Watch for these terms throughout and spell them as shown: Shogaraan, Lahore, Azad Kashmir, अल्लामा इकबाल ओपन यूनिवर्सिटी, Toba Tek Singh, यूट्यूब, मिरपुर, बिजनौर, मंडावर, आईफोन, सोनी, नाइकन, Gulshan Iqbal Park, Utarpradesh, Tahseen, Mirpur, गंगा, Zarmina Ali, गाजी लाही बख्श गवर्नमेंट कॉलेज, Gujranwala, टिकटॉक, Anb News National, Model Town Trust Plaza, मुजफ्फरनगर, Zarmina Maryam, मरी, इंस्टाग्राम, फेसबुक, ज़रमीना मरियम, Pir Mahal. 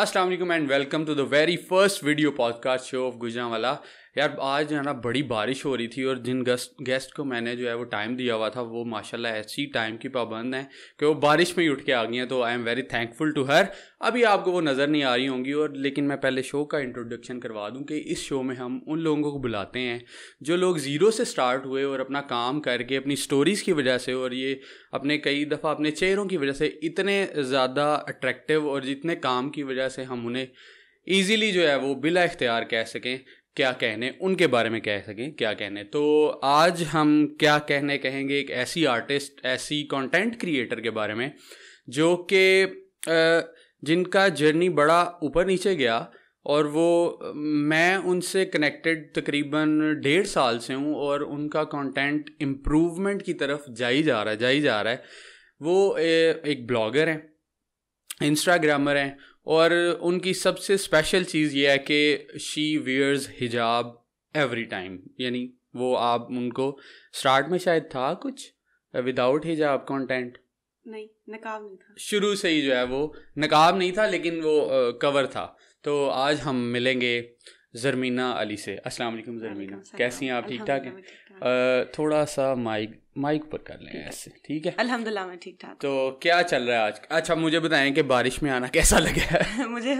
अस्सलाम वालेकुम and welcome to the very first video podcast show of Gujranwala. यार आज है ना बड़ी बारिश हो रही थी और जिन गेस्ट को मैंने जो है वो टाइम दिया हुआ था वो माशाल्लाह ऐसी टाइम की पाबंद है कि वो बारिश में ही उठ के आ गई हैं, तो I am very thankful to her. अभी आपको वो नज़र नहीं आ रही होंगी और लेकिन मैं पहले शो का इंट्रोडक्शन करवा दूं कि इस शो में हम उन लोगों को बुलाते हैं जो लोग ज़ीरो से स्टार्ट हुए और अपना काम करके अपनी स्टोरीज़ की वजह से और ये अपने कई दफ़ा अपने चेहरों की वजह से इतने ज़्यादा अट्रैक्टिव और जितने काम की वजह से हम उन्हें ईज़िली जो है वो बिला इख्तियार कह सकें, क्या कहने उनके बारे में कह सकें क्या कहने। तो आज हम क्या कहने कहेंगे एक ऐसी आर्टिस्ट, ऐसी कंटेंट क्रिएटर के बारे में जो कि जिनका जर्नी बड़ा ऊपर नीचे गया और वो मैं उनसे कनेक्टेड तकरीबन 1.5 साल से हूँ और उनका कंटेंट इम्प्रूवमेंट की तरफ जाई जा रहा है। वो एक ब्लॉगर हैं, इंस्टाग्रामर हैं और उनकी सबसे स्पेशल चीज़ ये है कि she wears hijab every time, यानी वो आप उनको स्टार्ट में शायद था कुछ विदाउट हिजाब कंटेंट, नहीं नकाब नहीं था शुरू से ही, जो है वो नकाब नहीं था लेकिन वो कवर था। तो आज हम मिलेंगे ज़रमीना अली से। अस्सलाम वालेकुम ज़रमीना, कैसी हैं आप? ठीक ठाक हैं? थोड़ा सा माइक पर कर लें ऐसे, ठीक है? अल्हम्दुलिल्लाह मैं ठीक ठाक। तो क्या चल रहा है आज? अच्छा मुझे बताएं कि बारिश में आना कैसा लगा? मुझे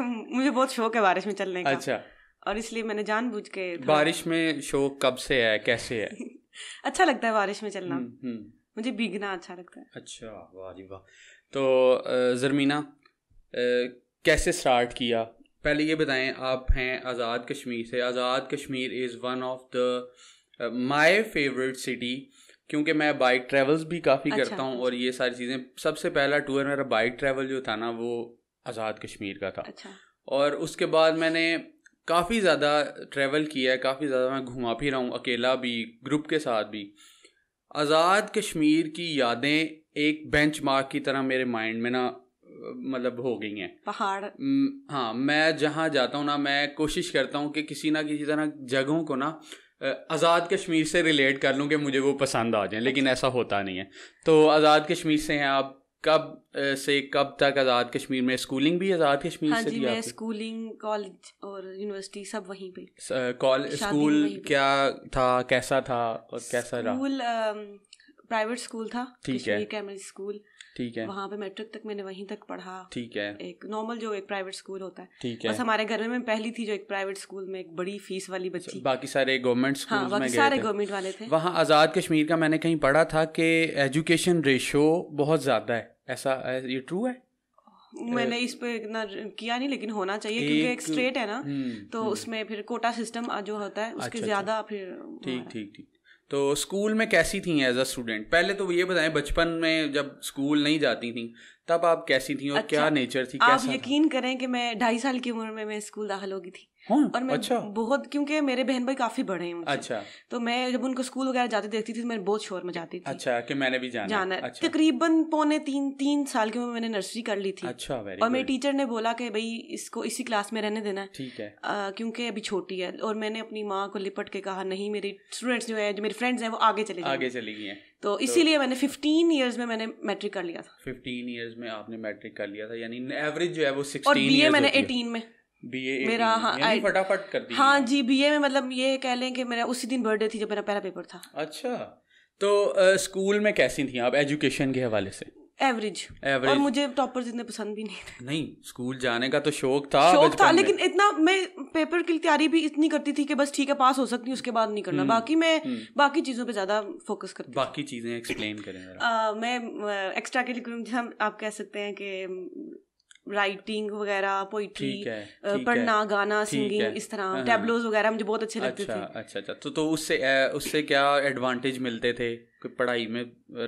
बहुत शौक है बारिश में चलने का। अच्छा, और इसलिए मैंने जानबूझ के। बारिश में शौक कब से है, कैसे है? अच्छा लगता है बारिश में चलना, मुझे भीगना अच्छा लगता है। अच्छा, वाह जी वाह। तो ज़रमीना कैसे स्टार्ट किया, पहले ये बताएं। आप हैं आज़ाद कश्मीर से। Azad Kashmir is one of the my favourite city, क्योंकि मैं बाइक ट्रैवल्स भी काफ़ी करता हूँ और ये सारी चीज़ें। सबसे पहला टूर मेरा बाइक ट्रैवल जो था ना वो आज़ाद कश्मीर का था। अच्छा। और उसके बाद मैंने काफ़ी ज़्यादा ट्रैवल किया है, काफ़ी ज़्यादा मैं घुमा भी रहा हूँ, अकेला भी ग्रुप के साथ भी। आज़ाद कश्मीर की यादें एक बेंचमार्क की तरह मेरे माइंड में ना मतलब हो गई हैं। पहाड़, हाँ, मैं जहाँ जाता हूँ ना मैं कोशिश करता हूँ कि किसी ना किसी तरह जगहों को ना आज़ाद कश्मीर से रिलेट कर लूँ कि मुझे वो पसंद आ जाए, लेकिन ऐसा होता नहीं है। तो आज़ाद कश्मीर से हैं आप, कब तक आज़ाद कश्मीर में स्कूलिंग भी आज़ाद कश्मीर से जी? मैं स्कूलिंग, कॉलेज और यूनिवर्सिटी सब वहीं पे। स्कूल क्या था, कैसा था और कैसा रहा? स्कूल प्राइवेट स्कूल था, कश्मीर कैमल स्कूल, ठीक है। वहाँ पे मैट्रिक तक मैंने वहीं तक पढ़ा, ठीक है। एक नॉर्मल जो एक प्राइवेट स्कूल होता है, ठीक है। बस हमारे घर में पहली थी जो एक प्राइवेट स्कूल में एक बड़ी फीस वाली बच्ची, बाकी सारे गवर्नमेंट स्कूल। हाँ, बाकी सारे गवर्नमेंट वाले थे। वहाँ आज़ाद कश्मीर का मैंने कहीं पढ़ा था कि एजुकेशन रेशो बहुत ज़्यादा है, ऐसा ये ट्रू है? मैंने इस पे इतना किया नहीं, लेकिन होना चाहिए क्योंकि एक स्टेट है ना, तो उसमें फिर कोटा सिस्टम जो होता है उसके ज़्यादा फिर। ठीक। तो स्कूल में कैसी थी एज अ स्टूडेंट? पहले तो ये बताएं बचपन में जब स्कूल नहीं जाती थी तब आप कैसी थी और क्या नेचर थी, कैसा था? आप यकीन करें कि मैं 2.5 साल की उम्र में मैं स्कूल दाखिल हो गई थी। हाँ, और मैं बहुत, क्योंकि मेरे बहन भाई काफी बड़े हैं मुझसे। अच्छा। तो मैं जब उनको स्कूल वगैरह जाते देखती थी तो मैं बहुत शोर मचाती थी। अच्छा, कि मैंने भी जाना है। अच्छा। तकरीबन 3.5 साल की उम्र में मैंने नर्सरी कर ली थी। अच्छा, और मेरे टीचर ने बोला कि भाई इसको इसी क्लास में रहने देना है, ठीक है, क्योंकि अभी छोटी है। और मैंने अपनी माँ को लिपट के कहा नहीं, मेरे स्टूडेंट्स जो है, जो मेरे फ्रेंड्स हैं वो आगे चली गई हैं। तो इसीलिए मैंने 15 ईयर्स में मैंने मैट्रिक कर लिया था। 15 ईयर्स में आपने मैट्रिक कर लिया था, यानी एवरेज जो है वो 16। और बीए मैंने 18 में, बीए मेरा, हाँ, फटाफट कर दिया। हाँ जी, बीए में मतलब ये कह लें कि मेरा उसी दिन बर्थडे थी जब मेरा पहला पेपर था। अच्छा, तो स्कूल में कैसी थी आप एजुकेशन के हवाले से? एवरेज। और मुझे टॉपर्स इतने पसंद भी नहीं, स्कूल जाने का तो शौक था लेकिन इतना, मैं पेपर की तैयारी भी इतनी करती थी कि बस ठीक है पास हो सकती हूँ, उसके बाद नहीं करना। बाकी मैं बाकी चीज़ों पे ज़्यादा फोकस करती थी। बाकी चीज़ें एक्सप्लेन करें मैं एक्स्ट्रा करिकुलम आप कह सकते हैं कि राइटिंग वगैरह, पोइट्री पढ़ना, गाना, सिंगिंग, इस तरह टैब्लोज वगैरह मुझे बहुत अच्छे लगते थे। अच्छा, तो उससे क्या एडवांटेज मिलते थे? पढ़ाई में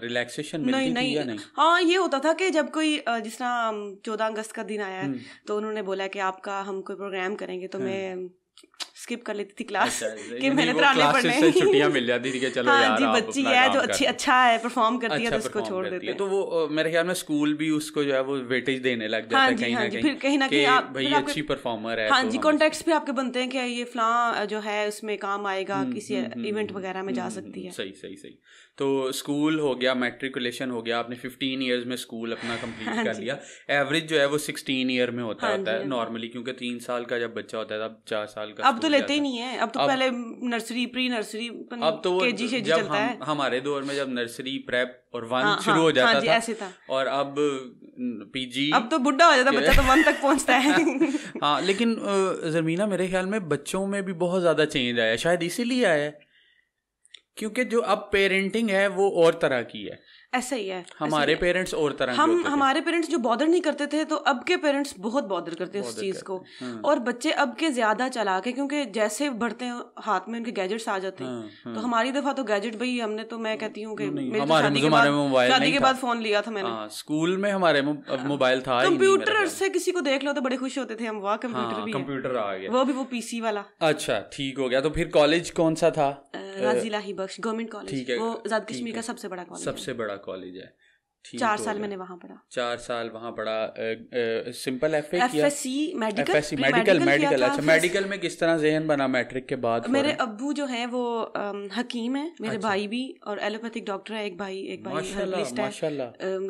रिलैक्सेशन मिलती थी या नहीं? हाँ, ये होता था कि जब कोई जिस तरह 14 अगस्त का दिन आया तो उन्होंने बोला कि आपका हम कोई प्रोग्राम करेंगे, तो मैं स्किप कर लेती थी क्लास कि मेहनत आने पड़ने छुट्टियां मिल जाती थी कि चलो यार आप बच्ची है जो अच्छी अच्छा है परफॉर्म करती है तो उसको छोड़ देते हैं। तो वो मेरे ख्याल में स्कूल भी उसको जो है वो वेटेज देने लग जाता है कहीं ना कहीं आप भाई अच्छी परफॉर्मर है। हाँ जी, कॉन्टेक्ट्स भी आपके बनते हैं कि ये फलां जो है उसमें काम आएगा, किसी इवेंट वगैरह में जा सकती है। सही सही सही। तो स्कूल हो गया, मैट्रिकुलेशन हो गया, आपने 15 ईयर्स में स्कूल अपना कंप्लीट कर लिया। एवरेज जो है वो 16 ईयर में होता है नॉर्मली, क्योंकि 3 साल का जब बच्चा होता है तब 4 साल का अब तो लेते ही नहीं है, अब तो पहले नर्सरी प्री नर्सरी केजी शेजी चलता है। हमारे दौर में जब नर्सरी प्रेप और 1 शुरू हो जाता था, ऐसे था। और अब पीजी, अब तो बुढ़ा हो जाता बच्चा तो 1 तक पहुंचता है। हाँ, लेकिन ज़रमीना मेरे ख्याल में बच्चों में भी बहुत ज्यादा चेंज आया, शायद इसीलिए आया क्योंकि जो अब पेरेंटिंग है वो और तरह की है। ऐसा ही है, हमारे पेरेंट्स और तरह के होते थे। हमारे पेरेंट्स जो बॉदर नहीं करते थे तो अब के पेरेंट्स बहुत बॉदर करते हैं उस चीज़ को। और बच्चे अब के ज़्यादा चालाक हैं क्योंकि जैसे बढ़ते हैं हाथ में उनके गैजेट्स आ जाते हैं। तो हमारी दफ़ा तो गैजेट भाई हमने तो मैं कहती हूँ शादी के बाद फ़ोन लिया था मैंने, स्कूल में हमारे मोबाइल था। कंप्यूटर से किसी को देख लो तो बड़े खुश होते थे हम, वाह कंप्यूटर आ गया, वो भी वो पीसी वाला। अच्छा ठीक हो गया। तो फिर कॉलेज कौन सा था? गाजी लाही बख्श गवर्नमेंट कॉलेज, वो आज़ाद कश्मीर का सबसे बड़ा कॉलेज, सबसे बड़ा कॉलेज है। 4 साल मैंने वहाँ पढ़ा, 4 साल वहाँ पढ़ा। सिंपल एफए किया, एफएससी मेडिकल। अच्छा, मेडिकल में किस तरह ज़हन बना मैट्रिक के बाद? मेरे अब्बू जो है वो हकीम है, मेरे अच्छा। भाई भी और एलोपैथिक डॉक्टर है, एक भाई हर्बलिस्ट है,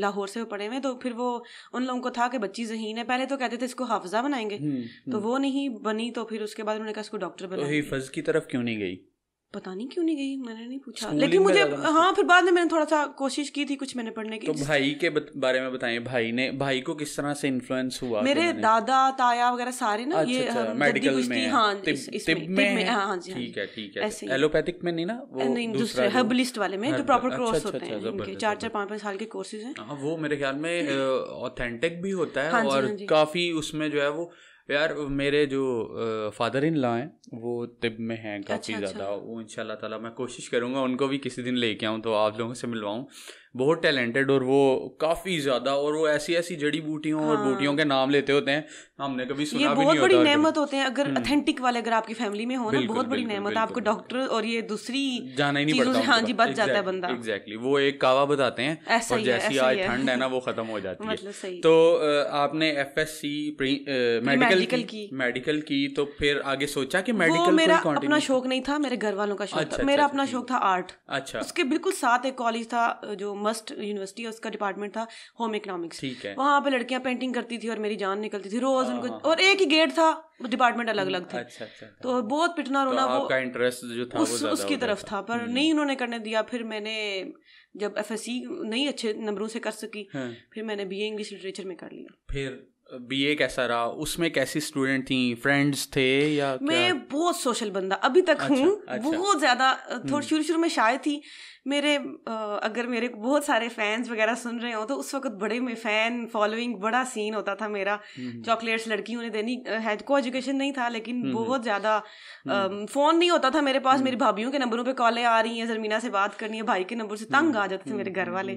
लाहौर से वो पढ़े हुए। तो फिर वो उन लोगों को था कि बच्ची ज़हीन है, पहले तो कहते थे इसको हाफिज़ा बनाएंगे, तो वो नहीं बनी। तो फिर उसके बाद उन्होंने कहा इसको डॉक्टर बनाओ। हिफ़्ज़ की तरफ क्यों नहीं गई? पता नहीं क्यों नहीं गई, मैंने नहीं पूछा, लेकिन मुझे हाँ फिर बाद में मैंने थोड़ा सा कोशिश की थी कुछ मैंने पढ़ने की। तो भाई के बारे में बताएं, भाई को किस तरह से इन्फ्लुएंस हुआ? मेरे दादा ताया वगैरह सारे ना ये मेडिकल में, हाँ तिब में, हाँ जी ठीक है ऐसे। एलोपैथिक में नहीं ना, वो दूसरे हर्बलिस्ट वाले में जो प्रॉपर कोर्स होते हैं, 4-5 साल के कोर्सेज हैं। वो मेरे ख्याल में ऑथेंटिक भी होता है और काफी उसमें जो है वो यार मेरे जो फादर इन लॉ हैं वो तिब में हैं काफ़ी ज़्यादा। वो इंशाल्लाह ताला मैं कोशिश करूँगा उनको भी किसी दिन लेके आऊँ तो आप लोगों से मिलवाऊँ। बहुत टैलेंटेड और वो काफ़ी ज़्यादा, और वो ऐसी ऐसी जड़ी बूटियों और बूटियों के नाम लेते होते हैं हमने कभी सुना भी नहीं होता। ये बहुत बड़ी नेमत होते हैं अगर ऑथेंटिक वाले अगर आपकी फैमिली में हो ना, बहुत बड़ी नेमत है। आपको डॉक्टर और ये दूसरी जाना ही नहीं पड़ता, हाँ जी बच जाता है बंदा। एग्जैक्टली, वो एक कावा बताते हैं और जैसी आज ठंड है ना वो ख़त्म हो जाती है। तो आपने FSC मेडिकल की, तो फिर आगे सोचा कि मेडिकल? मेरा अपना शौक नहीं था, मेरे घर वालों का शौक था। मेरा अपना शौक था आर्ट। अच्छा, उसके बिल्कुल साथ एक कॉलेज था जो मस्ट यूनिवर्सिटी है, उसका डिपार्टमेंट था होम इकोनॉमिक्स। वहाँ पे लड़कियाँ पेंटिंग करती थी और मेरी जान निकलती थी रोज उनको, और एक ही गेट था, डिपार्टमेंट अलग अलग थे। अच्छा, तो बहुत पिटना रोना तो वो इंटरेस्ट जो था उसकी तरफ था, पर नहीं उन्होंने करने दिया। फिर मैंने जब FSC नहीं अच्छे नंबरों से कर सकी, फिर मैंने BA इंग्लिश लिटरेचर में कर लिया। फिर BA कैसा रहा? उसमें कैसी स्टूडेंट थी, फ्रेंड्स थे या क्या? मैं बहुत सोशल बंदा अभी तक हूँ, बहुत ज्यादा। थोड़ी शुरू में शायद थी, मेरे अगर मेरे बहुत सारे फैंस वगैरह सुन रहे हो तो उस वक्त बड़े में फैन फॉलोइंग बड़ा सीन होता था मेरा। चॉकलेट्स लड़कियों ने देनी, हेड को एजुकेशन नहीं था लेकिन बहुत ज़्यादा। फ़ोन नहीं होता था मेरे पास, मेरी भाभीियों के नंबरों पे कॉलें आ रही हैं, ज़रमीना से बात करनी है, भाई के नंबर से तंग आ जाते थे मेरे घर वाले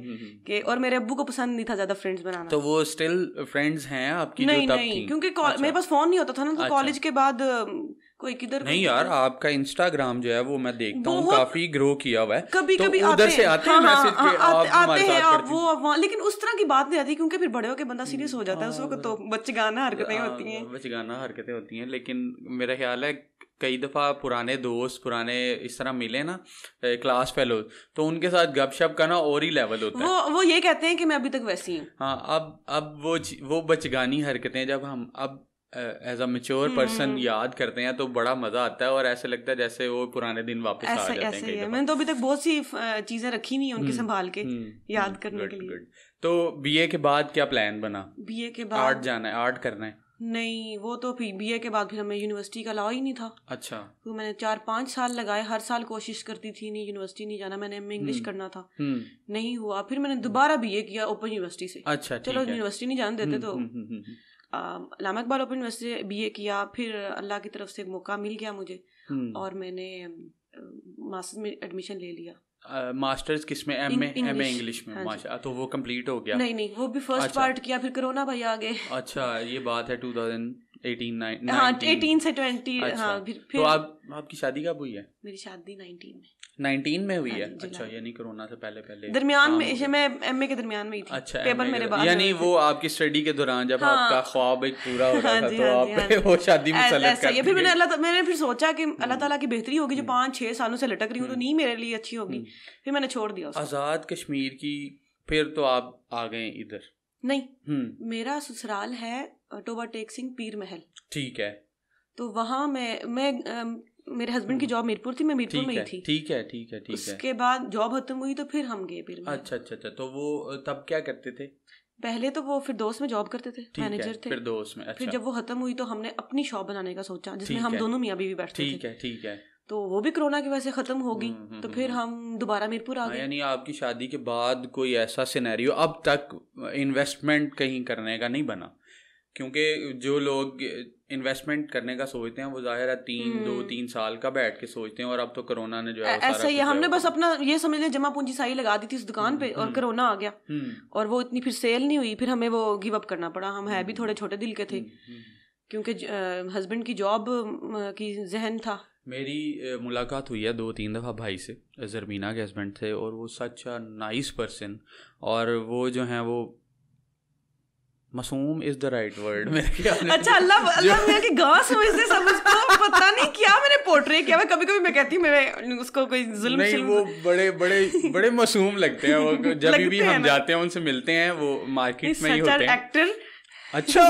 के। और मेरे अब्बू को पसंद नहीं था ज़्यादा फ्रेंड्स बनाना। तो वो स्टिल फ्रेंड्स हैं आपकी? नहीं, क्योंकि मेरे पास फ़ोन नहीं होता था ना, तो कॉलेज के बाद कोई किधर नहीं। यार आपका इंस्टाग्राम जो है वो मैं देखता हूँ काफी ग्रो किया हुआ है, कभी कभी उधर से आते हैं मैसेज पे आते हैं आप वो, लेकिन उस तरह की बात नहीं आती क्योंकि फिर बड़े होकर बंदा सीरियस हो जाता है, उसको तो बच्चगाना हरकतें होती हैं। लेकिन मेरा ख्याल है कई दफ़ा पुराने दोस्त इस तरह मिले ना क्लास फेलो, तो उनके साथ गपशप करना और ही लेवल होता है। वो ये कहते हैं कि मैं अभी तक वैसी हूँ। हाँ, अब वो बच्चगानी हरकतें जब हम अब एज अ मेच्योर पर्सन याद करते हैं तो बड़ा मजा आता है और ऐसे लगता है जैसे वो पुराने दिन वापस आ जाते हैं। ऐसे मैंने तो अभी तक बहुत सी चीजें रखी हुई हैं उनकी संभाल के याद करने के लिए। तो BA के बाद क्या प्लान बना? BA के बाद आर्ट जाना है, आर्ट करना है? नहीं, वो तो फिर BA के बाद फिर हमें यूनिवर्सिटी का लॉ ही नहीं था। अच्छा, तो मैंने 4-5 साल लगाए, हर साल कोशिश करती थी नहीं यूनिवर्सिटी नहीं जाना, मैंने MA इंग्लिश करना था, नहीं हुआ। फिर मैंने दोबारा BA किया ओपन यूनिवर्सिटी से। अच्छा, चलो यूनिवर्सिटी नहीं जाने देते तो अल्लामा इकबाल ओपन यूनिवर्सिटी से BA किया। फिर अल्लाह की तरफ से मौका मिल गया मुझे और मैंने मास्टर्स में एडमिशन ले लिया। मास्टर्स किस में? MA इंग्लिश में। माशा, तो वो कंप्लीट हो गया? नहीं, वो भी फर्स्ट पार्ट किया, फिर कोरोना भाई आ गए। अच्छा, ये बात है 2000 आपकी शादी कब हुई है? मेरी शादी 19 में हुई है। अच्छा, यानी कोरोना से पहले पहले दरमियान में, मैं एमए के दरमियान में ही थी। अच्छा, पेपर मेरे बाद, यानी वो आपकी स्टडी के दौरान जब आपका ख्वाब एक पूरा हो रहा था तो आपने वो शादी में सेलेक्ट कर दी। फिर मैंने सोचा कि अल्लाह ताला की बेहतरी होगी, जो 5-6 सालों से लटक रही हूँ तो नहीं मेरे लिए अच्छी होगी, फिर मैंने छोड़ दिया आज़ाद कश्मीर की। फिर तो आप आ गए इधर? नहीं, मेरा ससुराल है टोबा टेक सिंह पीर महल। ठीक है। तो वहाँ मैं मेरे हस्बैंड की जॉब मिरपुर थी, मैं मिरपुर में ही थी। ठीक है, ठीक है, ठीक है। उसके बाद जॉब खत्म हुई तो फिर हम गए पीर महल। अच्छा अच्छा अच्छा, तो वो तब क्या करते थे? पहले तो वो फिरदौस में जॉब करते थे, मैनेजर थे फिरदौस में। अच्छा। फिर जब वो खत्म हुई तो हमने अपनी शॉप बनाने का सोचा, जिसमें हम दोनों मियाँ बीवी बैठते थे। ठीक है, ठीक है। तो वो भी कोरोना की वजह से खत्म होगी, तो फिर हम दोबारा मिरपुर आ गए। यानी आपकी शादी के बाद कोई ऐसा सिनेरियो अब तक इन्वेस्टमेंट कहीं करने का नहीं बना, क्योंकि जो लोग इन्वेस्टमेंट करने का सोचते हैं वो जाहिर है 2-3 साल का बैठ के सोचते हैं, और अब तो कोरोना ने जो है ऐसा ही हमने बस अपना ये समझ लिया, जमा पूंजी सारी लगा दी थी उस दुकान पे और कोरोना आ गया और वो इतनी फिर सेल नहीं हुई, फिर हमें वो गिव अप करना पड़ा। हम है भी थोड़े छोटे दिल के थे, क्योंकि हस्बैंड की जॉब की जहन था। मेरी मुलाकात हुई है 2-3 दफ़ा भाई से, ज़रमीना के हस्बैंड थे, और वो सच अ नाइस पर्सन, और वो जो हैं वो मासूम इज द राइट वर्ड मेरे ख्याल में। अच्छा, अल्लाह मियां की गांस समझने समझता पता नहीं क्या मैंने पोर्ट्रे किया। मैं कभी-कभी मैं कहती हूं मैं उसको कोई जुल्म नहीं, वो बड़े मासूम लगते हैं वो, जब भी हम जाते हैं उनसे मिलते हैं, वो मार्केट में ही होते हैं। एक्टर। अच्छा,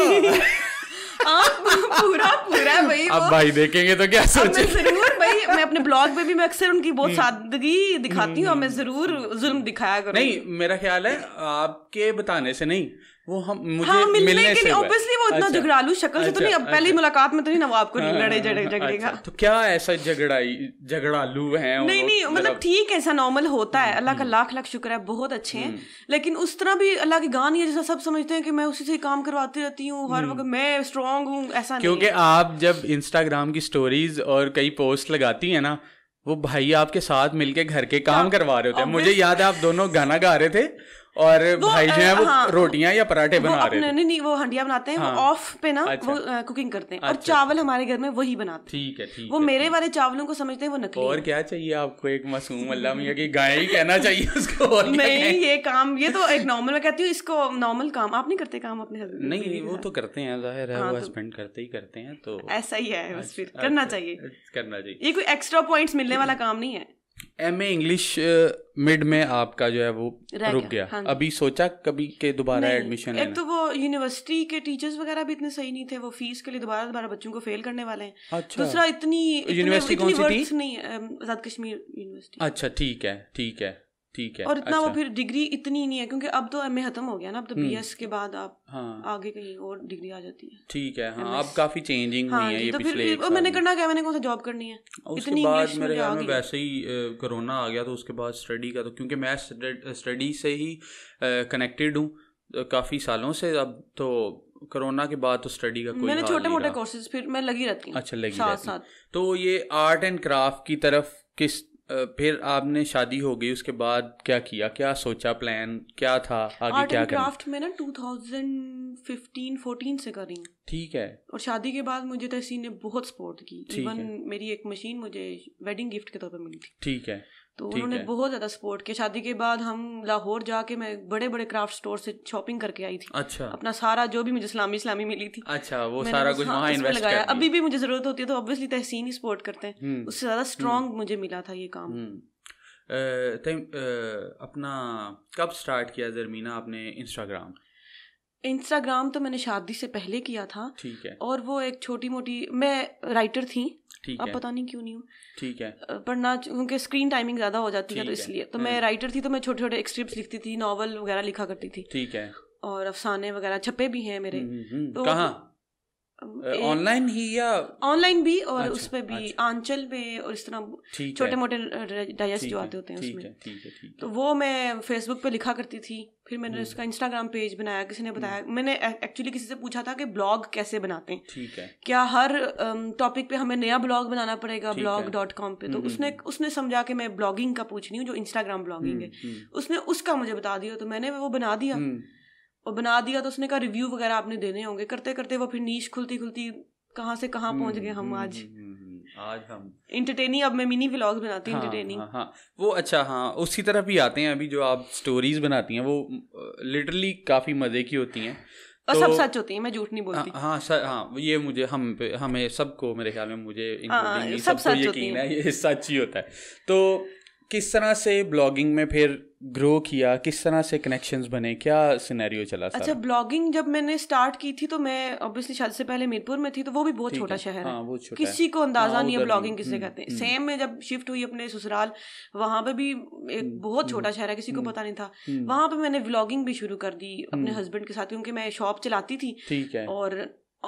आप पूरा भाई अब भाई देखेंगे तो क्या सोचे? जरूर भाई, मैं अपने ब्लॉग पे भी मैं अक्सर उनकी बहुत सादगी दिखाती हूँ, मैं जरूर जुल्म दिखाया करूँ। नहीं, मेरा ख्याल है आपके बताने से नहीं, वो हम मुझे मिलने से ऑब्वियसली वो इतना झगड़ालू शक्ल से तो नहीं, अब पहली मुलाकात में तो नहीं ना वो आपको लड़े झगड़ेगा। तो क्या ऐसा झगड़ालू हैं? नहीं नहीं, मतलब ठीक है, ऐसा नॉर्मल होता है। अल्लाह का लाख लाख शुक्र है, बहुत अच्छे हैं, लेकिन उस तरह भी अल्लाह की गान है जैसा सब समझते हैं कि मैं उसी से काम करवाती रहती हूँ हर वक्त, मैं स्ट्रांग हूँ, ऐसा नहीं। क्योंकि आप जब इंस्टाग्राम की स्टोरीज और कई पोस्ट लगाती है ना, वो भाई आपके साथ मिलके घर के काम करवा रहे होते हैं। मुझे याद है आप दोनों गाना गा रहे थे और भाई जो है वो रोटियां या पराठे बना रहे थे। नहीं, वो हंडिया बनाते हैं। हाँ, वो ऑफ पे ना। अच्छा, वो कुकिंग करते हैं। अच्छा, और चावल हमारे घर में वही बनाते हैं। ठीक है, ठीक है। वो मेरे वाले चावलों को समझते हैं वो नकली। और क्या चाहिए आपको, एक मासूम अल्लाह मियां की गाय ही कहना चाहिए उसको। नहीं, ये काम, ये तो एक नॉर्मल, मैं कहती हूँ इसको नॉर्मल काम। आप नहीं करते काम अपने हस्बैंड? नहीं, वो तो करते हैं, जाहिर है वो हस्बैंड करते ही करते हैं, तो ऐसा ही है, बस फिर करना चाहिए, करना चाहिए। ये कोई एक्स्ट्रा पॉइंट्स मिलने वाला काम नहीं है। एमए इंग्लिश मिड में आपका जो है वो रुक गया। हाँ, अभी सोचा कभी के दोबारा एडमिशन लेना? एक तो वो यूनिवर्सिटी के टीचर्स वगैरह भी इतने सही नहीं थे, वो फीस के लिए दोबारा बच्चों को फेल करने वाले हैं। अच्छा, दूसरा इतनी यूनिवर्सिटी कौन सी थी? नहीं, आज़ाद कश्मीर यूनिवर्सिटी। अच्छा, ठीक है, ठीक है, ठीक है। और इतना वो फिर डिग्री इतनी नहीं है, क्योंकि अब तो एमए खत्म हो गया ना, अब तो बीएस के बाद आप आगे कहीं और डिग्री आ जाती है। ठीक है। हाँ, अब काफी चेंजिंग हुई है ये पिछले। और मैंने करना क्या, मैंने कौन सा जॉब करनी है इतनी इंग्लिश में? वैसे ही कोरोना आ गया तो उसके बाद स्टडी का, तो क्योंकि मैं स्टडी से ही कनेक्टेड हूँ काफी सालों से, अब तो कोरोना के बाद तो स्टडी का कोई मैंने छोटे मोटे कोर्सेज फिर मैं लगी रहती हूँ। अच्छा, लगी साथ साथ। तो ये आर्ट एंड क्राफ्ट की तरफ किस, फिर आपने शादी हो गई उसके बाद क्या किया, क्या सोचा, प्लान क्या था आगे? आर्ट एंड क्राफ्ट में ना 2015-14 से कर रही हूँ। ठीक है। और शादी के बाद मुझे तहसीन ने बहुत सपोर्ट की, इवन मेरी एक मशीन मुझे वेडिंग गिफ्ट के तौर पर मिली थी। ठीक है। तो उन्होंने बहुत ज़्यादा सपोर्ट किया। शादी के बाद हम लाहौर जाके मैं बड़े बड़े क्राफ्ट स्टोर से शॉपिंग करके आई थी। अच्छा, अपना सारा जो भी मुझे इस्लामी मिली थी। अच्छा, वो सारा कुछ वहाँ इन्वेस्ट लगाया। अभी भी मुझे ज़रूरत होती है तो ऑब्वियसली तहसीन ही सपोर्ट करते हैं, उससे ज़्यादा स्ट्रॉन्ग मुझे मिला था ये काम। अपना कब स्टार्ट किया ज़रमीना आपने इंस्टाग्राम? इंस्टाग्राम तो मैंने शादी से पहले किया था। ठीक है। और वो एक छोटी मोटी, मैं राइटर थी, अब पता नहीं क्यों नहीं हूँ। ठीक है। पढ़ना, क्योंकि स्क्रीन टाइमिंग ज़्यादा हो जाती है तो इसलिए, तो मैं राइटर थी, तो मैं छोटे छोटे स्क्रिप्ट लिखती थी, नॉवल वगैरह लिखा करती थी। ठीक है। और अफसाने वगैरह छपे भी हैं मेरे। तो ऑनलाइन ही या ऑनलाइन भी, और उस पर भी आंचल पे और इस तरह छोटे मोटे डायजेस्ट जो आते होते हैं उसमें, तो वो मैं फेसबुक पे लिखा करती थी। फिर मैंने उसका इंस्टाग्राम पेज बनाया, किसी ने बताया, मैंने एक्चुअली किसी से पूछा था कि ब्लॉग कैसे बनाते हैं। ठीक है। क्या हर टॉपिक पे हमें नया ब्लॉग बनाना पड़ेगा blog.com पे? तो उसने समझा कि मैं ब्लॉगिंग का पूछ रही हूँ, जो इंस्टाग्राम ब्लॉगिंग है, उसने उसका मुझे बता दिया, तो मैंने वो बना दिया। और बना दिया, तो उसने कहा रिव्यू वगैरह आपने देने होंगे, करते करते वो फिर नीश खुलती खुलती कहाँ से कहाँ पहुंच गए हम आज। आज हम इंटरटेनिंग, अब मैं मिनी व्लॉग्स बनाती हूँ इंटरटेनिंग। हाँ वो अच्छा, हाँ उसकी तरफ भी आते हैं। अभी जो आप स्टोरीज बनाती हैं वो लिटरली काफ़ी मज़े की होती हैं और तो, सब सच होती है, मैं झूठ नहीं बोलती। हाँ हाँ ये मुझे हमें सबको, मेरे ख्याल में मुझे इंक्लूडिंग सबको यकीन है ये सच ही होता है। तो किस तरह से ब्लॉगिंग में फिर ग्रो किया, किस तरह से कनेक्शंस बने, क्या सिनेरियो चला सारा? अच्छा ब्लॉगिंग जब मैंने स्टार्ट की थी तो मैं ऑब्वियसली शादी से पहले मीरपुर में थी, तो वो भी बहुत छोटा शहर है, हाँ, किसी को अंदाजा नहीं है ब्लॉगिंग किसे कहते हैं। सेम में जब शिफ्ट हुई अपने ससुराल, वहाँ पे भी एक बहुत छोटा शहर है, किसी को पता नहीं था। वहाँ पे मैंने व्लॉगिंग भी शुरू कर दी अपने हस्बैंड के साथ, क्योंकि मैं शॉप चलाती थी और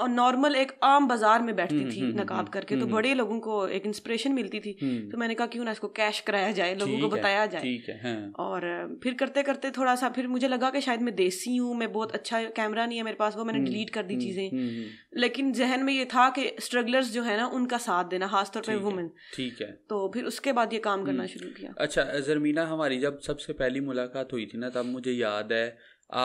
नॉर्मल एक आम बाजार में बैठती थी नकाब करके, तो बड़े लोगों को एक इंस्पिरेशन मिलती थी। तो मैंने कहा क्यों ना इसको कैश कराया जाए, लोगों को बताया जाए। और फिर करते करते थोड़ा सा फिर मुझे लगा कि शायद मैं देसी हूँ, मैं बहुत अच्छा कैमरा नहीं है मेरे पास, वो मैंने डिलीट कर दी चीज़ें। लेकिन जहन में ये था कि स्ट्रगलर्स जो है ना उनका साथ देना, खासतौर पर वुमेन। ठीक है, तो फिर उसके बाद ये काम करना शुरू किया। अच्छा ज़रमीना, हमारी जब सबसे पहली मुलाकात हुई थी ना, तब मुझे याद है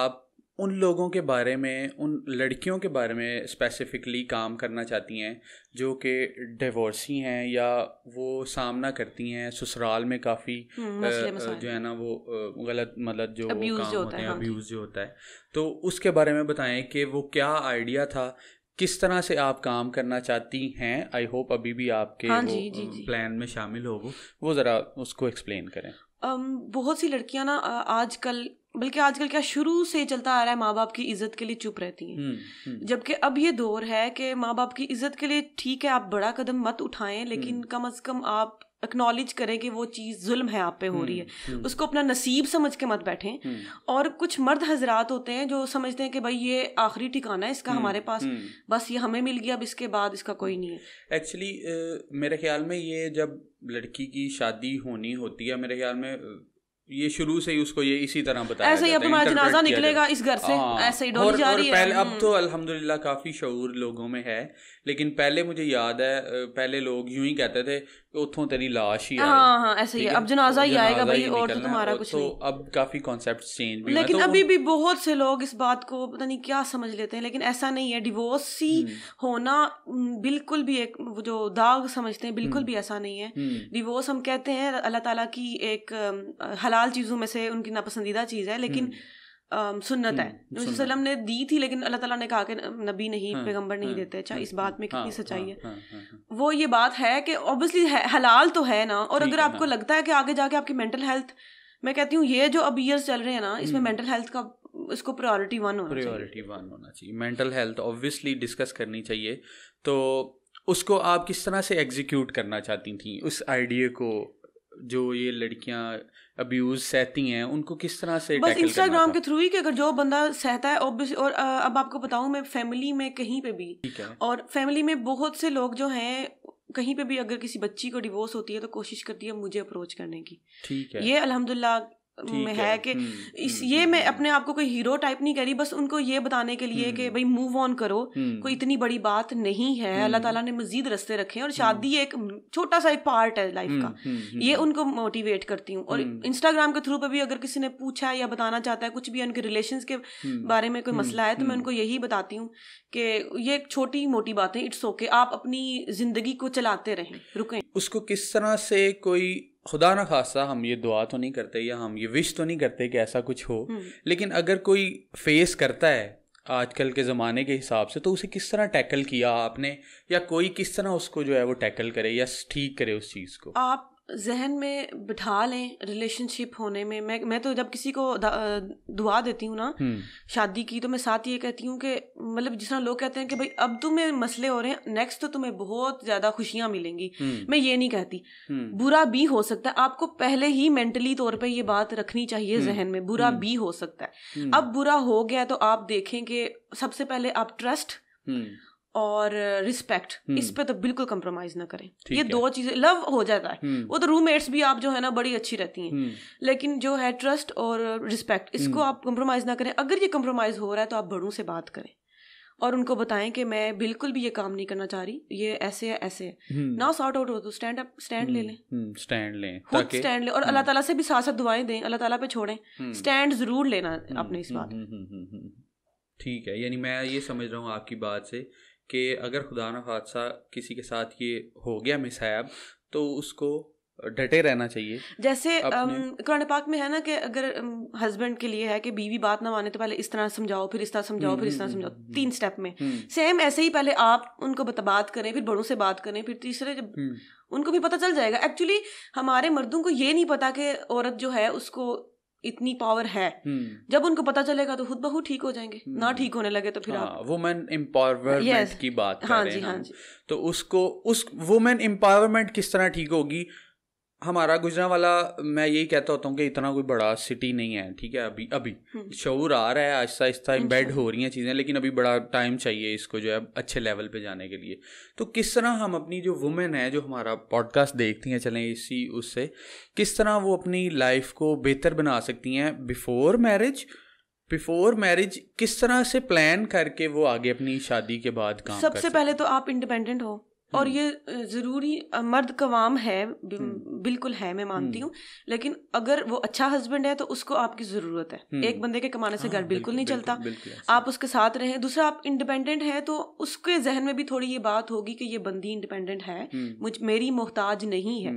आप उन लोगों के बारे में, उन लड़कियों के बारे में स्पेसिफिकली काम करना चाहती हैं जो कि डिवोर्सी हैं या वो सामना करती हैं ससुराल में काफ़ी जो है ना वो गलत, मतलब जो अब्यूज़ काम होते हैं, अब्यूज़ जो होता है, तो उसके बारे में बताएं कि वो क्या आइडिया था, किस तरह से आप काम करना चाहती हैं। आई होप अभी भी आपके प्लान में शामिल हो वो ज़रा उसको एक्सप्लेन करें। बहुत सी लड़कियाँ ना आजकल, बल्कि आजकल क्या शुरू से चलता आ रहा है, माँ बाप की इज्जत के लिए चुप रहती हैं, जबकि अब ये दौर है कि माँ बाप की इज्जत के लिए ठीक है आप बड़ा कदम मत उठाएं, लेकिन कम से कम आप एक्नॉलेज करें कि वो चीज़ जुल्म है आप पे हो रही है, उसको अपना नसीब समझ के मत बैठें। और कुछ मर्द हजरात होते हैं जो समझते हैं कि भाई ये आखिरी ठिकाना है इसका हमारे पास, बस ये हमें मिल गया, अब इसके बाद इसका कोई नहीं है। एक्चुअली मेरे ख्याल में ये जब लड़की की शादी होनी होती है, मेरे ख्याल में ये शुरू से ही उसको ये इसी तरह बताया ऐसे ही अब तुम्हारा जनाजा निकलेगा इस घर से, ऐसे ही डोली जा रही है। पहले अब तो अल्हम्दुलिल्लाह काफ़ी शऊर लोगों में है, लेकिन पहले मुझे याद है पहले लोग यूं ही कहते थे उठो तेरी लाश ही है, हाँ हाँ ऐसे ही अब जनाजा ही आएगा भाई और तो तुम्हारा कुछ नहीं। तो अब काफ़ी कॉन्सेप्ट चेंज भी, लेकिन अभी भी बहुत से लोग इस बात को पता नहीं क्या समझ लेते हैं, लेकिन ऐसा नहीं है। डिवोर्सी होना बिल्कुल भी एक वो जो दाग समझते हैं, बिल्कुल भी ऐसा नहीं है। डिवोर्स हम कहते हैं अल्लाह ताला की एक हलाल चीज़ों में से उनकी नापसंदीदा चीज़ है, लेकिन सुन्नत है, नबी सल्लल्लाहु अलैहि वसल्लम ने दी थी, लेकिन अल्लाह ताला ने कहा कि नबी नहीं पैगंबर नहीं देते। अच्छा इस बात में कितनी सच्चाई है। वो ये बात है कि ऑब्वियसली हलाल तो है ना, और अगर आपको लगता है कि आगे जाके आपकी मेंटल हेल्थ, मैं कहती हूँ ये जो अब ईयर्स चल रहे हैं ना इसमें मेंटल हेल्थ का इसको प्रायोरिटी वन होना चाहिए। मेंटल हेल्थ ऑब्वियसली डिस्कस करनी चाहिए। तो उसको आप किस तरह से एग्जीक्यूट करना चाहती थी उस आइडिया को, जो ये लड़कियां अब्यूज सहती हैं उनको किस तरह से बस इंस्टाग्राम के थ्रू ही, कि अगर जो बंदा सहता है ऑब्वियसली। और अब आपको बताऊं मैं फैमिली में कहीं पे भी, और फैमिली में बहुत से लोग जो हैं कहीं पे भी अगर किसी बच्ची को डिवोर्स होती है तो कोशिश करती है मुझे अप्रोच करने की। ठीक है, ये अल्हम्दुलिल्लाह में है कि इस ये मैं अपने आप को कोई हीरो टाइप नहीं करी, बस उनको ये बताने के लिए कि भाई मूव ऑन करो, कोई इतनी बड़ी बात नहीं है, अल्लाह ताला ने मजीद रास्ते रखे हैं और शादी एक छोटा सा एक पार्ट है लाइफ का। ये उनको मोटिवेट करती हूँ। और इंस्टाग्राम के थ्रू पे भी अगर किसी ने पूछा या बताना चाहता है कुछ भी उनके रिलेशंस के बारे में कोई मसला है, तो मैं उनको यही बताती हूँ कि ये छोटी मोटी बातें, इट्स ओके, आप अपनी जिंदगी को चलाते रहें, रुकें। उसको किस तरह से, कोई खुदा ना खासा हम ये दुआ तो नहीं करते या हम ये विश तो नहीं करते कि ऐसा कुछ हो, लेकिन अगर कोई फेस करता है आजकल के ज़माने के हिसाब से, तो उसे किस तरह टैकल किया आपने, या कोई किस तरह उसको जो है वो टैकल करे या ठीक करे उस चीज़ को? आप जहन में बिठा लें रिलेशनशिप होने में, मैं तो जब किसी को दुआ देती हूँ ना शादी की, तो मैं साथ ये कहती हूँ कि मतलब जिस तरह लोग कहते हैं कि भाई अब तुम्हें मसले हो रहे हैं, नेक्स्ट तो तुम्हें बहुत ज़्यादा खुशियाँ मिलेंगी, मैं ये नहीं कहती। बुरा भी हो सकता है, आपको पहले ही मेंटली तौर पर ये बात रखनी चाहिए जहन में, बुरा भी हो सकता है। अब बुरा हो गया तो आप देखें कि सबसे पहले आप ट्रस्ट और रिस्पेक्ट, इस पे तो बिल्कुल कम्प्रोमाइज ना करें। ये दो चीजें, लव हो जाता है वो तो रूममेट्स भी आप जो है ना बड़ी अच्छी रहती हैं, लेकिन जो है ट्रस्ट और रिस्पेक्ट इसको आप कम्प्रोमाइज ना करें। अगर ये कम्प्रोमाइज हो रहा है तो आप बड़ों से बात करें और उनको बताएं कि मैं बिल्कुल भी ये काम नहीं करना चाह रही, ये ऐसे है ऐसे है, ना सॉर्ट आउट हो तो स्टैंड अप, स्टैंड ले लें, स्टैंड लें, खुद स्टैंड लें, और अल्लाह ताला से भी साथ साथ दुआएं दें, अल्लाह ताला पे छोड़ें, स्टैंड जरूर लेना आपने इस बात। ठीक है, यानी मैं ये समझ रहा हूँ आपकी बात से कि अगर खुदा न खासा किसी के साथ ये हो गया मिसहैब तो उसको डटे रहना चाहिए। जैसे कुरान पाक में है ना कि अगर हस्बैंड के लिए है कि बीवी बात ना माने तो पहले इस तरह समझाओ, फिर इस तरह समझाओ, फिर इस तरह समझाओ, 3 स्टेप में। सेम ऐसे ही पहले आप उनको बात करें, फिर बड़ों से बात करें, फिर तीसरे जब उनको भी पता चल जाएगा। एक्चुअली हमारे मर्दों को ये नहीं पता कि औरत जो है उसको इतनी पावर है, जब उनको पता चलेगा तो खुद बखुद ठीक हो जाएंगे, ना ठीक होने लगे तो फिर आप वुमेन एम्पावरमेंट की बात कर रहे हैं, तो उसको उस वुमेन एम्पावरमेंट किस तरह ठीक होगी। हमारा गुजरांवाला, मैं यही कहता होता हूँ कि इतना कोई बड़ा सिटी नहीं है, ठीक है, अभी अभी शऊर आ रहा है, आहिस्ता आहिस्ता इम्बेड हो रही हैं चीज़ें, लेकिन अभी बड़ा टाइम चाहिए इसको जो है अच्छे लेवल पे जाने के लिए। तो किस तरह हम अपनी जो वुमेन है जो हमारा पॉडकास्ट देखती हैं, चलें इसी उससे किस तरह वो अपनी लाइफ को बेहतर बना सकती हैं बिफोर मैरिज, बिफोर मैरिज किस तरह से प्लान करके वो आगे अपनी शादी के बाद काम। सबसे पहले तो आप इंडिपेंडेंट हो, और ये ज़रूरी मर्द कवाम है, बिल्कुल है, मैं मानती हूँ, लेकिन अगर वो अच्छा हस्बैंड है तो उसको आपकी ज़रूरत है। एक बंदे के कमाने से घर बिल्कुल नहीं चलता, आप उसके साथ रहें। दूसरा, आप इंडिपेंडेंट हैं तो उसके जहन में भी थोड़ी ये बात होगी कि ये बंदी इंडिपेंडेंट है, मुझ मेरी मोहताज नहीं है,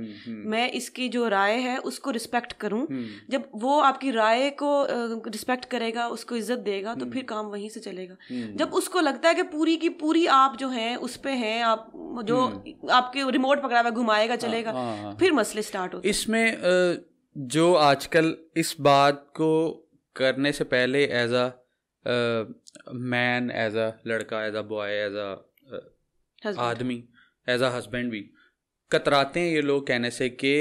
मैं इसकी जो राय है उसको रिस्पेक्ट करूँ। जब वो आपकी राय को रिस्पेक्ट करेगा, उसको इज्जत देगा, तो फिर काम वहीं से चलेगा। जब उसको लगता है कि पूरी की पूरी आप जो हैं उस पर हैं, आप जो आपके रिमोट पकड़ा हुआ घुमाएगा चलेगा, फिर मसले स्टार्ट होते हैं। इसमें जो आजकल इस बात को करने से पहले as a man, as a लड़का, as a boy, as a आदमी, एज अ हस्बैंड भी कतराते हैं ये लोग कहने से कि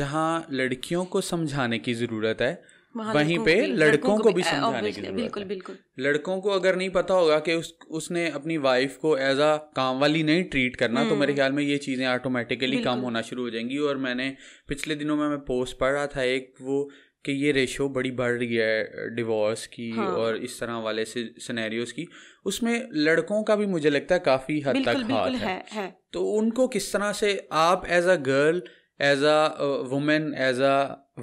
जहाँ लड़कियों को समझाने की ज़रूरत है वहीं पे लड़कों को भी समझाने की जरूरत है। बिल्कुल बिल्कुल। लड़कों को अगर नहीं पता होगा कि उसने अपनी वाइफ को एज अ काम वाली नहीं ट्रीट करना, तो मेरे ख्याल में ये चीज़ें ऑटोमेटिकली कम होना शुरू हो जाएंगी। और मैंने पिछले दिनों में मैं पोस्ट पढ़ रहा था एक वो कि ये रेशो बड़ी बढ़ रही है डिवोर्स की और इस तरह वाले सिनेरियोस की, उसमें लड़कों का भी मुझे लगता है काफ़ी हद तक हाथ है। तो उनको किस तरह से आप as a girl, as a women, as a